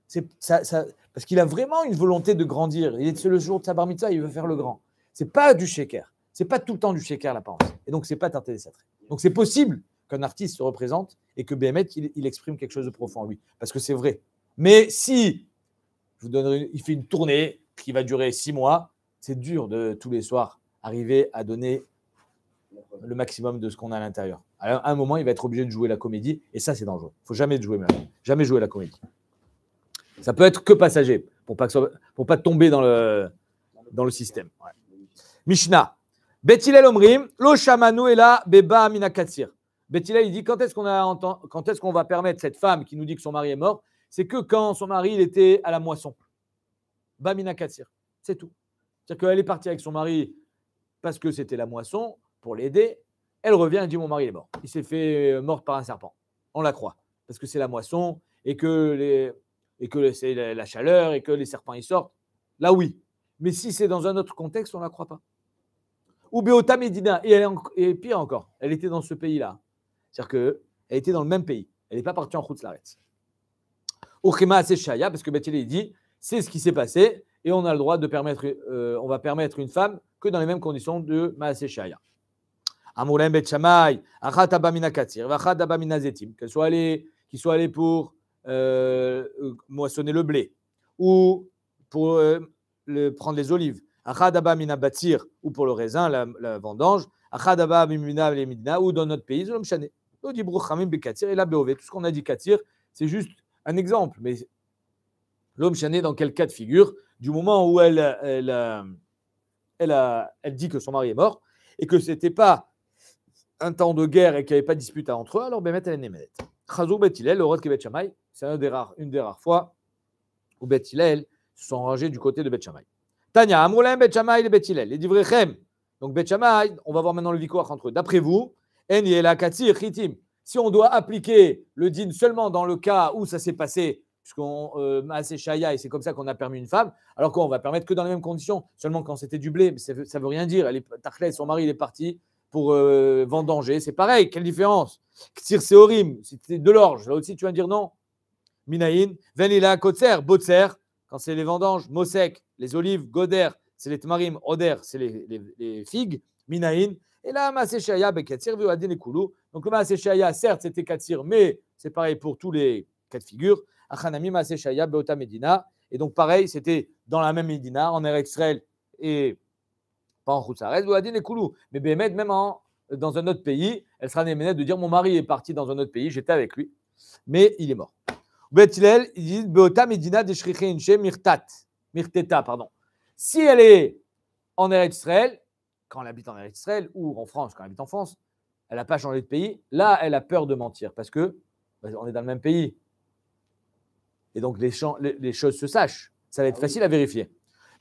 C'est, ça, ça, parce qu'il a vraiment une volonté de grandir. Il est le jour de sa bar mitzvah, il veut faire le grand. Ce n'est pas du sheker. Ce n'est pas tout le temps du sheker, l'apparence. Et donc, ce n'est pas tarté des satrés. Donc, c'est possible qu'un artiste se représente et que Béhémet, il, il exprime quelque chose de profond en lui. Parce que c'est vrai. Mais si, je vous donnerai une, il fait une tournée qui va durer six mois, c'est dur de tous les soirs arriver à donner le maximum de ce qu'on a à l'intérieur. Alors, à un moment, il va être obligé de jouer la comédie. Et ça, c'est dangereux. Il ne faut jamais jouer, jamais jouer la comédie. Ça peut être que passager, pour pas, que soit, pour pas tomber dans le, dans le système. Ouais. Mishnah. Bet Hillel Omrim, lo shamanu ela beba mina katsir. Bet Hillel, il dit, quand est-ce, qu'on a entend, quand est-ce qu'on va permettre cette femme qui nous dit que son mari est mort? C'est que quand son mari, il était à la moisson. Ba mina katsir, c'est tout. C'est-à-dire qu'elle est partie avec son mari parce que c'était la moisson, pour l'aider. Elle revient et dit, mon mari est mort. Il s'est fait mort par un serpent. On la croit, parce que c'est la moisson et que les... et que c'est la chaleur, et que les serpents y sortent, là oui. Mais si c'est dans un autre contexte, on ne la croit pas. Ou Béota Médina, et, elle est en, et pire encore, elle était dans ce pays-là. C'est-à-dire qu'elle était dans le même pays. Elle n'est pas partie en route Laretz. Oukhima Aseshaya, parce que Bethilé dit, c'est ce qui s'est passé, et on a le droit de permettre, euh, on va permettre une femme que dans les mêmes conditions de Maaseshaya. Amoulem Bet Shamay, Achat Abamina Katsir, Achat Abamina Zetim, qu'elle soit allée, qu'il soit allée pour. Euh, moissonner le blé ou pour euh, le, prendre les olives ou pour le raisin, la, la vendange ou dans notre pays tout ce qu'on a dit katir, c'est juste un exemple, mais l'homme chané dans quel cas de figure, du moment où elle elle, elle, elle, a, elle dit que son mari est mort et que c'était pas un temps de guerre et qu'il n'y avait pas de dispute entre eux, alors Bémet elle est némédette. Chazou Bet Hillel, le roi de Bet Shamay, c'est une des rares, une des rares fois où Bet Hillel se sont rangés du côté de Bet Shamay. Tanya, Amroulem, Bet Shammai et Bet Hillel. Et Divrechem. Donc Bet Shammai, on va voir maintenant le vikouach entre eux. D'après vous, Eniela, Katsir, Chitim. Si on doit appliquer le din seulement dans le cas où ça s'est passé, puisqu'on euh, a assez chaya et c'est comme ça qu'on a permis une femme, alors qu'on va permettre que dans les mêmes conditions, seulement quand c'était du blé, mais ça ne veut, veut rien dire. Elle est, Tachlès, son mari, il est parti pour euh, vendanger. C'est pareil, quelle différence? Ktsir Seorim, c'était de l'orge. Là aussi, tu vas me dire non. Minaïn, Venila, Kotser, Botser, quand c'est les vendanges, Mosek, les olives, Goder, c'est les tmarim, Oder, c'est les, les, les figues, Minaïn. Et là, Maaseh Shehaya, Bekatsir, Ve'adin et Koulou. Donc le Maaseh Shehaya, certes, c'était Katsir, mais c'est pareil pour tous les cas de figure. Achanami, Maaseh Shehaya, Beota Medina. Et donc pareil, c'était dans la même Medina, en Eretz Israël et pas en Khoutsarès, Ve'adin et Koulou. Mais Béhémet, même en, dans un autre pays, elle sera néménée de dire mon mari est parti dans un autre pays, j'étais avec lui, mais il est mort. Bet Hillel, il dit Beota Medina de Shricheinche Mirtat, Mirteta, pardon. Si elle est en Eretz Israël, quand elle habite en Eretz Israël ou en France, quand elle habite en France, elle n'a pas changé de pays. Là, elle a peur de mentir parce que on est dans le même pays. Et donc, les, ch- les choses se sachent. Ça va être ah, facile oui. à vérifier.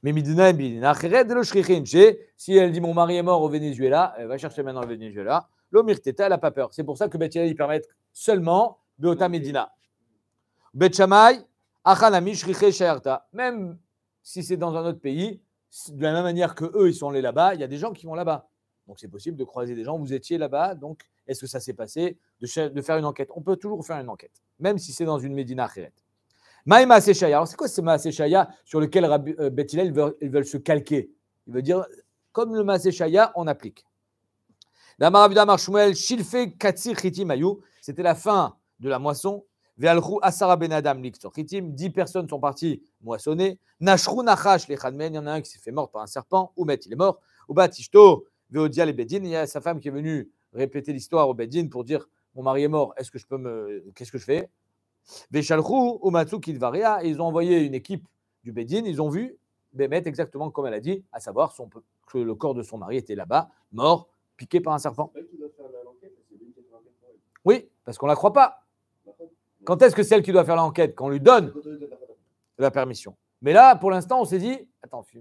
Mais Midina Midina, si elle dit mon mari est mort au Venezuela, elle va chercher maintenant le Venezuela. L'omirteta, elle n'a pas peur. C'est pour ça que Bet Hillel, il permet seulement Beota Medina. Bet Shammai, Achanami, Shriche, Shayarta. Même si c'est dans un autre pays, de la même manière qu'eux, ils sont allés là-bas, il y a des gens qui vont là-bas. Donc, c'est possible de croiser des gens. Vous étiez là-bas, donc est-ce que ça s'est passé de, de faire une enquête. On peut toujours faire une enquête, même si c'est dans une Médina Akheret. Maï Maaseh Shehaya. Alors, c'est quoi ce Maaseh Shehaya sur lequel euh, Bet Hillel veut, ils veulent se calquer? Il veut dire, comme le Maaseh Shehaya, on applique. Damar Abuda Mar Shmuel, Shilfe Katsir Chitim Ayou. C'était la fin de la moisson. Ve'alchou Asara Ben Adam Liktor Chitim. Dix personnes sont parties moissonner. Nashrou Nachash les Chadmen. Il y en a un qui s'est fait mort par un serpent. Oumet, il est mort. Oubat Ishto. Veodia les Bedin, il y a sa femme qui est venue répéter l'histoire au Bedin pour dire mon mari est mort, est-ce que je peux me. Qu'est-ce que je fais? Veshalchou, Umatsu Kidvaria, ils ont envoyé une équipe du Bedin, ils ont vu Bémet exactement comme elle a dit, à savoir son... que le corps de son mari était là-bas, mort, piqué par un serpent. Oui, parce qu'on ne la croit pas. Quand est-ce que c'est elle qui doit faire l'enquête? Quand on lui donne la permission. Mais là, pour l'instant, on s'est dit, attends, tu.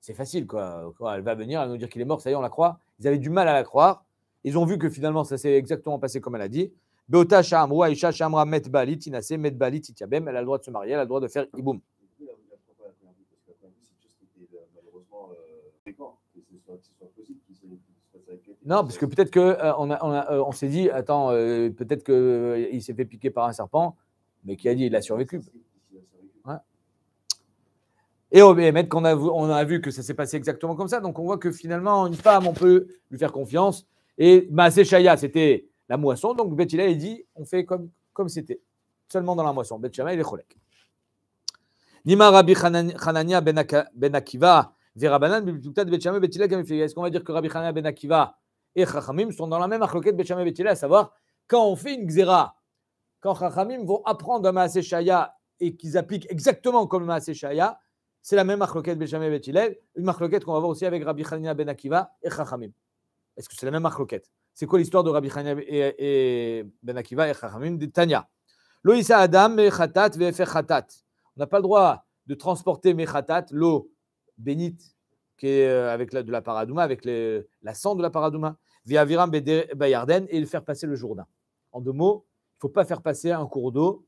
C'est facile, quoi. Elle va venir, elle va nous dire qu'il est mort, ça y est, on la croit. Ils avaient du mal à la croire. Ils ont vu que finalement, ça s'est exactement passé comme elle a dit. Beota Shamra, Aisha Shamra, Metbalit, Inase, Metbalit, Itiabem. Elle a le droit de se marier, elle a le droit de faire Iboum. Non, parce que peut-être qu'on euh, on a, euh, on s'est dit, attends, euh, peut-être qu'il euh, s'est fait piquer par un serpent, mais qui a dit, il a survécu. Ouais. Et au B M T, qu'on a vu, on a vu que ça s'est passé exactement comme ça. Donc, on voit que finalement, une femme, on peut lui faire confiance. Et Maaseh Shehaya, c'était la moisson. Donc, Bet Hillel, il dit, on fait comme, comme c'était. Seulement dans la moisson. Bet Shammai, il est cholek. Nima Rabbi Hanania ben Akiva, Verabanan, Bibtuta de Bet Shammai, Bet Hillel, est-ce qu'on va dire que Rabbi Hanania ben Akiva et Chachamim sont dans la même achloquette Bet Shammai, Bet Hillel, à savoir, quand on fait une xéra, quand Chachamim vont apprendre à Maaseh Shehaya et qu'ils appliquent exactement comme Maaseh Shehaya, c'est la même machloquette Bet Shammai Bet Hillel, une machloquette qu'on va voir aussi avec Rabbi Hanania ben Akiva et Chachamim. Est-ce que c'est la même machloquette? C'est quoi l'histoire de Rabbi Hanania et, et ben Akiva et Chachamim de Tanya? Lo isa adam mechatat vefer chatat. On n'a pas le droit de transporter mechatat, l'eau bénite qui est avec la de la paradouma, avec les, la sang de la paradouma, via viram bayarden et le faire passer le Jourdain. En deux mots, il ne faut pas faire passer un cours d'eau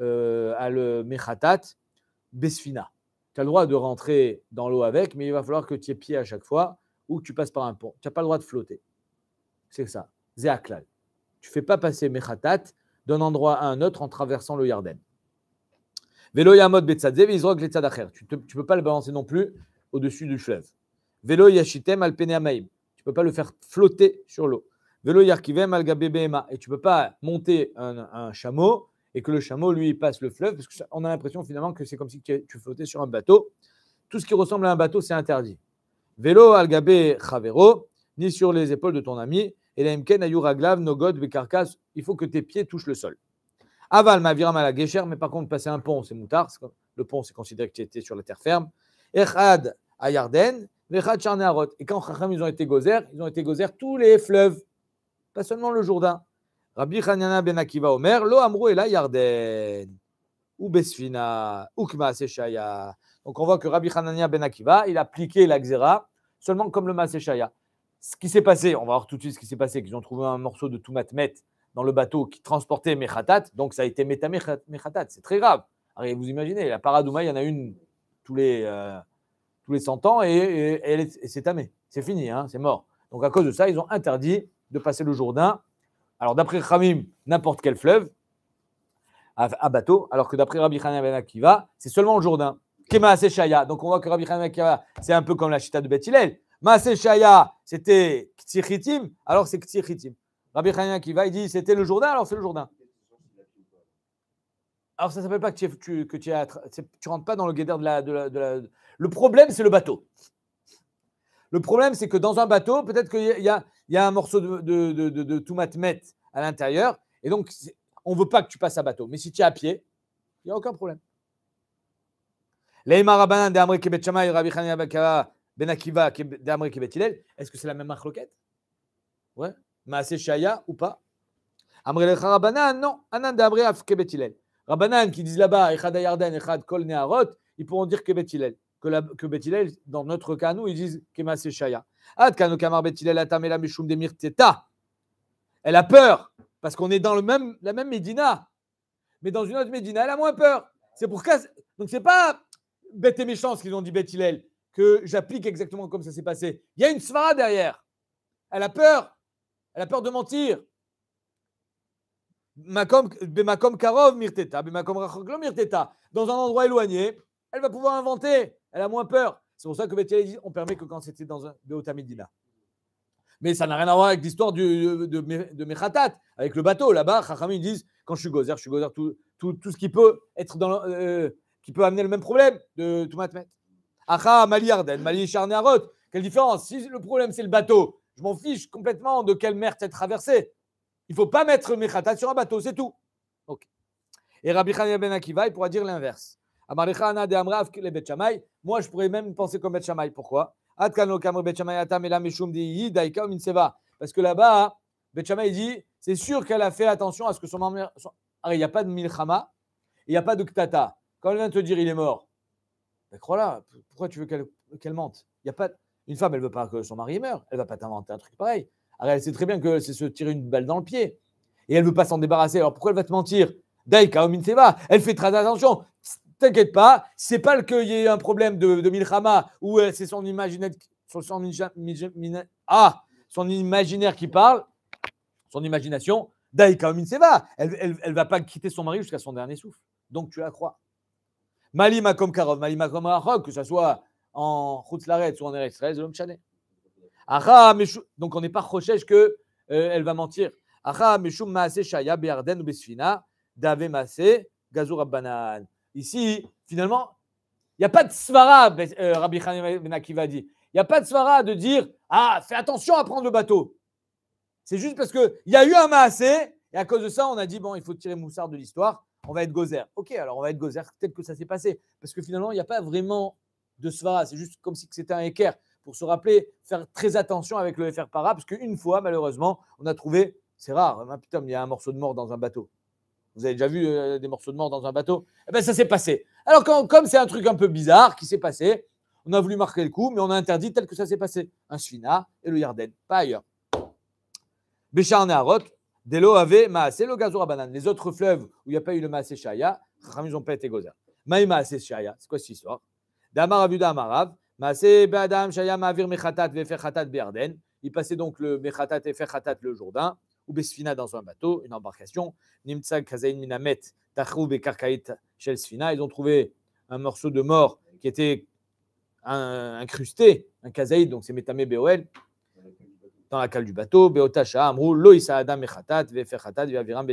euh, à le mechatat besfina. Tu as le droit de rentrer dans l'eau avec, mais il va falloir que tu aies pied à chaque fois ou que tu passes par un pont. Tu n'as pas le droit de flotter. C'est ça. Zéaklal. Tu ne fais pas passer Mechatat d'un endroit à un autre en traversant le Yarden. Velo Yamod Betzadzev, Izrog le Tzadacher. Tu ne peux pas le balancer non plus au-dessus du fleuve. Velo Yashitem al Peneamaim. Tu ne peux pas le faire flotter sur l'eau. Velo Yarkivem al Gabebema. Et tu ne peux pas monter un, un chameau et que le chameau, lui, passe le fleuve, parce qu'on a l'impression finalement que c'est comme si tu flottais sur un bateau. Tout ce qui ressemble à un bateau, c'est interdit. Vélo, algabé, chavero, ni sur les épaules de ton ami, et la mken, ayuraglav, nogod, bekarkas, il faut que tes pieds touchent le sol. Aval, ma viram à la guéchère, mais par contre, passer un pont, c'est moutard, le pont, c'est considéré que tu étais sur la terre ferme. Echad, à Yarden, vechad, charné, arot. Et quand Chacham, ils ont été gozer, ils ont été gozer tous les fleuves, pas seulement le Jourdain. Rabbi Hanania ben Akiva Omer, lo amrou ela Yarden, ou besfina, ou k'maaseh shehaya. Donc on voit que Rabbi Hanania ben Akiva, il a appliqué la Xéra seulement comme le Maasé Shaya. Ce qui s'est passé, on va voir tout de suite ce qui s'est passé, qu'ils ont trouvé un morceau de Toumat Met dans le bateau qui transportait Mechatat, donc ça a été Meta Mechatat, c'est très grave. Alors, vous imaginez, la Paradouma, il y en a une tous les, euh, tous les cent ans et, et, et, elle est, et c'est tamé, c'est fini, hein, c'est mort. Donc à cause de ça, ils ont interdit de passer le Jourdain. Alors d'après Khamim, n'importe quel fleuve, à, à bateau, alors que d'après Rabbi Hanania ben Akiva, c'est seulement le Jourdain. Maasé Shaya. Donc on voit que Rabbi Hanania ben Akiva, c'est un peu comme la Chita de Beth Hillel. Maasé Shaya, c'était Ktsir Khitim, alors c'est Ktsir Khitim. Rabbi Hanania ben Akiva, il dit c'était le Jourdain, alors c'est le Jourdain. Alors ça ne s'appelle pas que tu, tu, que tu, as, tu rentres pas dans le guédère de la, de, la, de la... Le problème, c'est le bateau. Le problème, c'est que dans un bateau, peut-être qu'il y a, il y a un morceau de, de, de, de, de Toumat Met à l'intérieur, et donc on ne veut pas que tu passes à bateau. Mais si tu es à pied, il n'y a aucun problème. Est-ce que c'est la même machloquette? Ouais. Maasé Shaya ou pas? Non. Rabbanan qui disent là-bas, Echad Ayarden, Echad Kol Neharot, ils pourront dire que Beth Hillel, que, la, que Beth Hillel, dans notre cas, nous, ils disent que Maasé Shaya. Ad Kano Kamar Beth Hillel Atamela Mishum Demir Teta. Elle a peur, parce qu'on est dans le même, la même Médina, mais dans une autre Médina, elle a moins peur. C'est pour cas... Donc, ce n'est pas bête et méchant ce qu'ils ont dit Beth Hillel, que j'applique exactement comme ça s'est passé. Il y a une svara derrière. Elle a peur. Elle a peur de mentir. Dans un endroit éloigné, elle va pouvoir inventer, elle a moins peur. C'est pour ça que Beth Hillel dit on permet que quand c'était dans un de Hota Médina. Mais ça n'a rien à voir avec l'histoire du, de, de Mechatat, avec le bateau. Là-bas, Chachamim disent quand je suis gozer, je suis gozer, tout, tout, tout ce qui peut, être dans, euh, qui peut amener le même problème de Toumat Met. Acha, Mali Arden, Mali Charné Arot. Quelle différence? Si le problème c'est le bateau, je m'en fiche complètement de quelle mer tu as traversé. Il ne faut pas mettre Mechatat sur un bateau, c'est tout. Okay. Et Rabbi Hanania ben Akiva, il pourra dire l'inverse. Moi, je pourrais même penser comme Beth Shammai. Pourquoi? Parce que là-bas, Beth Shammai dit, c'est sûr qu'elle a fait attention à ce que son mari... Alors, il n'y a pas de milchama, il n'y a pas de ktata. Quand elle vient te dire, il est mort, ben, crois-la, pourquoi tu veux qu'elle, qu'elle mente? Il y a pas... Une femme, elle ne veut pas que son mari meure, elle ne va pas t'inventer un truc pareil. Alors, elle sait très bien que c'est se tirer une balle dans le pied. Et elle ne veut pas s'en débarrasser. Alors, pourquoi elle va te mentir? Daïka Ominseva, elle fait très attention. T'inquiète pas, c'est pas qu'il y ait un problème de, de Milchama où euh, c'est son imaginaire, son, son, ah, son imaginaire qui parle, son imagination. Daïka Ominseva, elle ne va pas quitter son mari jusqu'à son dernier souffle. Donc, tu la crois. Mali Makom Karov, Mali Makom Rahok, que ce soit en Chutz Laaretz ou en Eretz Israël, l'homme chané. Donc on n'est pas recherche que euh, elle va mentir. Ici, finalement, il n'y a pas de svara, euh, Rabbi Hanania ben Akiva dit. Il n'y a pas de svara de dire ah, fais attention à prendre le bateau. C'est juste parce qu'il y a eu un maasé et à cause de ça, on a dit bon, il faut tirer Moussard de l'histoire, on va être gozer. Ok, alors on va être gozer, peut-être que ça s'est passé. Parce que finalement, il n'y a pas vraiment de svara, c'est juste comme si c'était un équerre. Pour se rappeler, faire très attention avec le F R Para, parce qu'une fois, malheureusement, on a trouvé, c'est rare, hein, putain, mais il y a un morceau de mort dans un bateau. Vous avez déjà vu euh, des morceaux de mort dans un bateau? Eh bien, ça s'est passé. Alors, quand, comme c'est un truc un peu bizarre qui s'est passé, on a voulu marquer le coup, mais on a interdit tel que ça s'est passé. Un Sfina et le Yarden, pas ailleurs. Béchar Neharot, Delo Ave, Maasé, le Gazur Abanan. Les autres fleuves où il n'y a pas eu le Maasé Shaya, ils ont pas été gozer. Maï Maasé Shaya, c'est quoi cette histoire? Damar Avuda Amarav. Il passait donc le Mechatat et Ferchatat le Jourdain, ou Besfina dans un bateau, une embarcation. Ils ont trouvé un morceau de mort qui était incrusté, un kazaïd, donc c'est Métamé Béoel, dans la cale du bateau. Beotacha Amrou, Loïsa Adam Mechatat, Veferchatat, Veaviram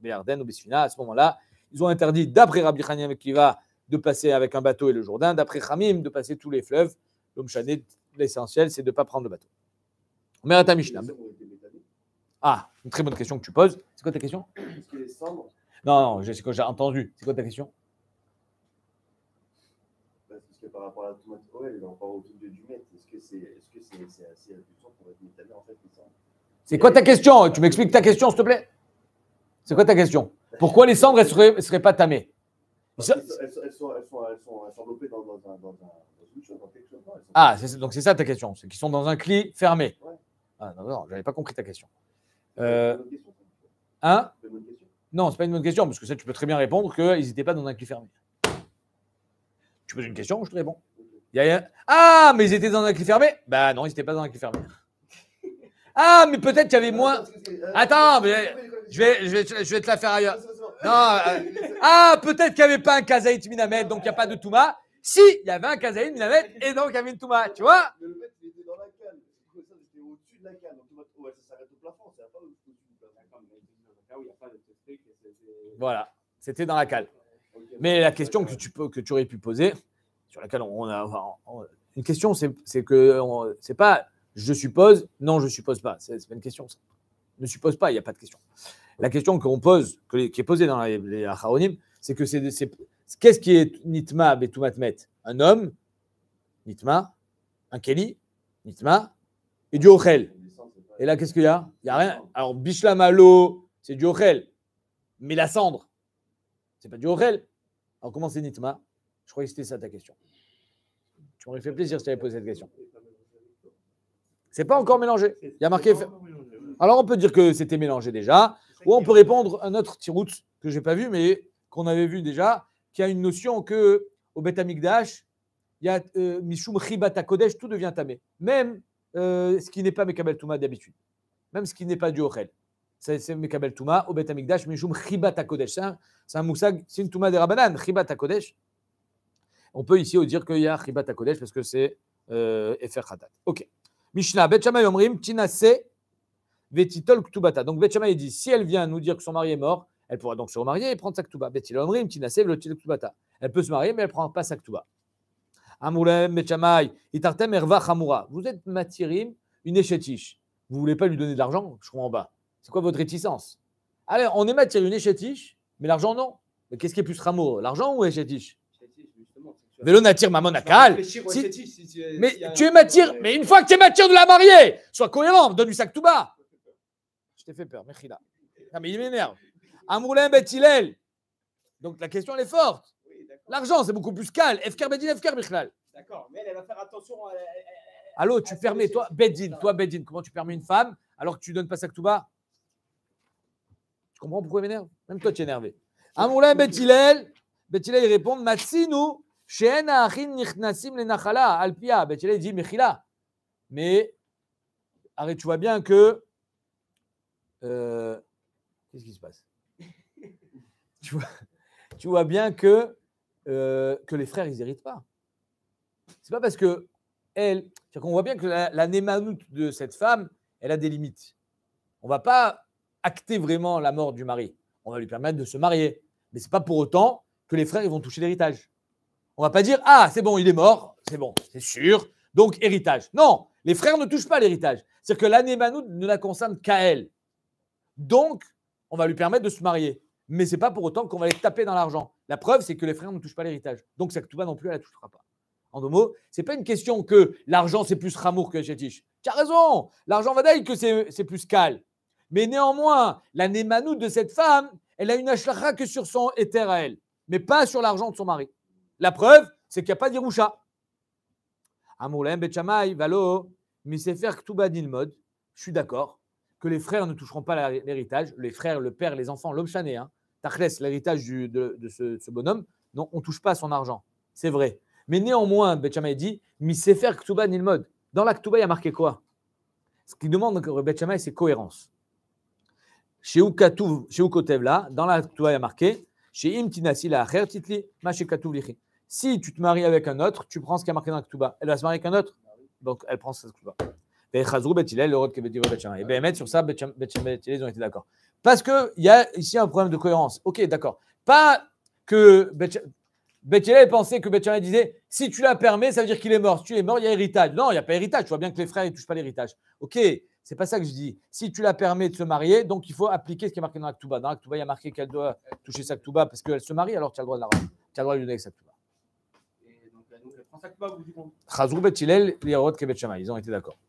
Bearden ou Besfina. À ce moment-là, ils ont interdit, d'après Rabbi Hanania ben Akiva, de passer avec un bateau et le Jourdain, d'après Khamim, de passer tous les fleuves. L'homme chané, l'essentiel, c'est de ne pas prendre le bateau. Merata Mishnah. Ah, une très bonne question que tu poses. C'est quoi ta question? Non, non, c'est quoi, j'ai entendu. C'est quoi ta question? Parce que par rapport à la tomate, il est encore autour de Dumet. Est-ce que c'est assez important pour être métalé en fait? C'est quoi ta question? Tu m'expliques ta question, s'il te plaît? C'est quoi ta question? Pourquoi les cendres ne seraient pas tamées? Elles sont, elles, sont, elles, sont, elles, sont, elles, sont, elles sont enveloppées dans, dans, dans, dans, dans une chose, dans quelque chose. Sont... Ah, donc c'est ça ta question, c'est qu'ils sont dans un cli fermé. Ouais. Ah, non, non, je n'avais pas compris ta question. Euh... Hein Non, c'est pas une bonne question, parce que ça, tu peux très bien répondre qu'ils n'étaient pas dans un cli fermé. Tu poses une question, je te réponds. Il y a... Ah, mais ils étaient dans un cli fermé? Bah non, ils n'étaient pas dans un cli fermé. Ah, mais peut-être qu'il y avait moins... Attends, mais je vais, je vais, je vais te la faire ailleurs. Non, euh... ah, peut-être qu'il n'y avait pas un kazaït minamet, donc il n'y a pas de touma. Si, il y avait un kazaït minamet, et donc il y avait une touma, tu vois. Mais le mec, il était dans la canne. Le mec, il était au-dessus de la canne. Donc, ouais, ça s'arrête au plafond. C'est pas au-dessus du plafond. Là où il n'y a pas de test. Voilà, c'était dans la canne. Mais la question que tu, peux, que tu aurais pu poser, sur laquelle on a... On a une question, c'est, c'est que on, c'est pas... Je suppose, non, je ne suppose pas. Ce n'est pas une question, ça. Ne suppose pas, il n'y a pas de question. La question qu'on pose, que, qui est posée dans les, les Acharonim, c'est que c'est, c'est, qu'est-ce qui est Nitma Betumatmet ? Un homme, Nitma, un Keli, Nitma, et du Ochel. Et là, qu'est-ce qu'il y a ? Il n'y a rien. Alors, Bishlamalo, c'est du Ochel. Mais la cendre, ce n'est pas du Ochel. Alors, comment c'est Nitma ? Je croyais que c'était ça ta question. Tu m'aurais fait plaisir si tu avais posé cette question. C'est pas encore mélangé. Il y a marqué. Alors on peut dire que c'était mélangé déjà, ou on peut répondre à un autre tirout que j'ai pas vu, mais qu'on avait vu déjà, qui a une notion que au Beth Amikdash, il y a Mishum Chibata Kodesh, tout devient tamé, même euh, ce qui n'est pas Mekabel Touma d'habitude, même ce qui n'est pas du Ochel. C'est, c'est Mekabel Touma au Beth Amikdash, Mishum Chibata Kodesh. C'est un, c'est un moussag, c'est une Touma des Rabbanan, Chibata Kodesh. On peut ici dire qu'il y a Chibata Kodesh parce que c'est euh, Efer Khatat. Ok. Mishnah, Bet Shammai Omrim, Tinase, Vetitol Ktubata. Donc Bet Shammai dit, si elle vient nous dire que son mari est mort, elle pourra donc se remarier et prendre sa Ktuba. Bet Shammai Omrim, Tinase, Vetitol Ktubata. Elle peut se marier, mais elle ne prend pas sa Ktuba. Amourem, Bet Shammai, Itartem, Erva, Hamoura. Vous êtes Matirim, une échétiche. Vous ne voulez pas lui donner de l'argent? Je comprends pas. C'est quoi votre réticence? Allez, on est Matirim, une échétiche, mais l'argent non. Mais qu'est-ce qui est plus Hamour? L'argent ou échétiche? Vélo natir maman akal. Mais tu es matir, mais une fois que tu es matir de la mariée, sois cohérent, donne-lui ça que tout bas. Je t'ai fait peur, Mechila. Non, mais il m'énerve. Amoulin Betilel. Donc la question, elle est forte. L'argent, c'est beaucoup plus calme. Efker Bedin, Efker Michlal. D'accord, mais elle va faire attention. Allô, tu permets, toi, Bedin, toi, Bedin, comment tu permets une femme alors que tu donnes pas ça que tout bas? Tu comprends pourquoi il m'énerve? Même toi, tu es énervé. Amoulin Betilel. Betilel, il répond Matsinou. Sheena achin nichnasim le nachala alpia. Bet Shammai dit mechila. Mais arrête, tu vois bien que euh, qu'est-ce qui se passe? tu vois, tu vois bien que euh, que les frères ils héritent pas. C'est pas parce que elle, c'est qu'on voit bien que la, la némanout de cette femme, elle a des limites. On va pas acter vraiment la mort du mari. On va lui permettre de se marier, mais c'est pas pour autant que les frères ils vont toucher l'héritage. On ne va pas dire « Ah, c'est bon, il est mort, c'est bon, c'est sûr, donc héritage. » Non, les frères ne touchent pas l'héritage. C'est-à-dire que l'année Manoud ne la concerne qu'à elle. Donc, on va lui permettre de se marier. Mais ce n'est pas pour autant qu'on va les taper dans l'argent. La preuve, c'est que les frères ne touchent pas l'héritage. Donc, sa Ketouba non plus, elle ne la touchera pas. En deux mots, ce n'est pas une question que l'argent, c'est plus Ramour que Chétiche. Tu as raison, l'argent va dire que c'est, c'est plus Kal. Mais néanmoins, l'année Manoud de cette femme, elle a une hachlara que sur son éther à elle, mais pas sur l'argent de son mari. La preuve, c'est qu'il n'y a pas d'Irusha. Amoulem Bet Shammai, Valo, Misefer Ktuba Dilmod. Je suis d'accord que les frères ne toucheront pas l'héritage. Les frères, le père, les enfants, l'homme chané. Hein. Tachles, l'héritage du, de, de, ce, de ce bonhomme. Non, on ne touche pas à son argent. C'est vrai. Mais néanmoins, Bet Shammai dit Misefer Ktuba Dilmod. Dans la Ktuba, il y a marqué quoi? Ce qu'il demande Bet Shammai, c'est cohérence. Chez Ukotevla, dans la Ktuba, il y a marqué Chez Imtinasi la Acher Titli, Mashikatuv Lichi. Si tu te maries avec un autre, tu prends ce qui a marqué dans la Ketouba. Elle va se marier avec un autre, donc elle prend sa Ketouba. Et Chazrou Bet Hillel, le Rod Kebet Divrei Bet Shammai. Et Béhémet, sur ça, Bet Shammai, ils ont été d'accord. Parce qu'il y a ici un problème de cohérence. Ok, d'accord. Pas que Bet Hillel pensait que Bet Shammai disait si tu la permets, ça veut dire qu'il est mort. Si tu es mort, il y a héritage. Non, il n'y a pas héritage. Tu vois bien que les frères, ils ne touchent pas l'héritage. Ok, c'est pas ça que je dis. Si tu la permets de se marier, donc il faut appliquer ce qui est marqué dans la Ketouba. Dans la Ketouba, il y a marqué qu'elle doit toucher sa Ketouba parce qu'elle se marie, alors tu as le droit de la rendre. Tu as le droit de lui donner sa Ketouba. Chazrou Bet Hillel, les Rods Kebet Shammai, ils ont été d'accord.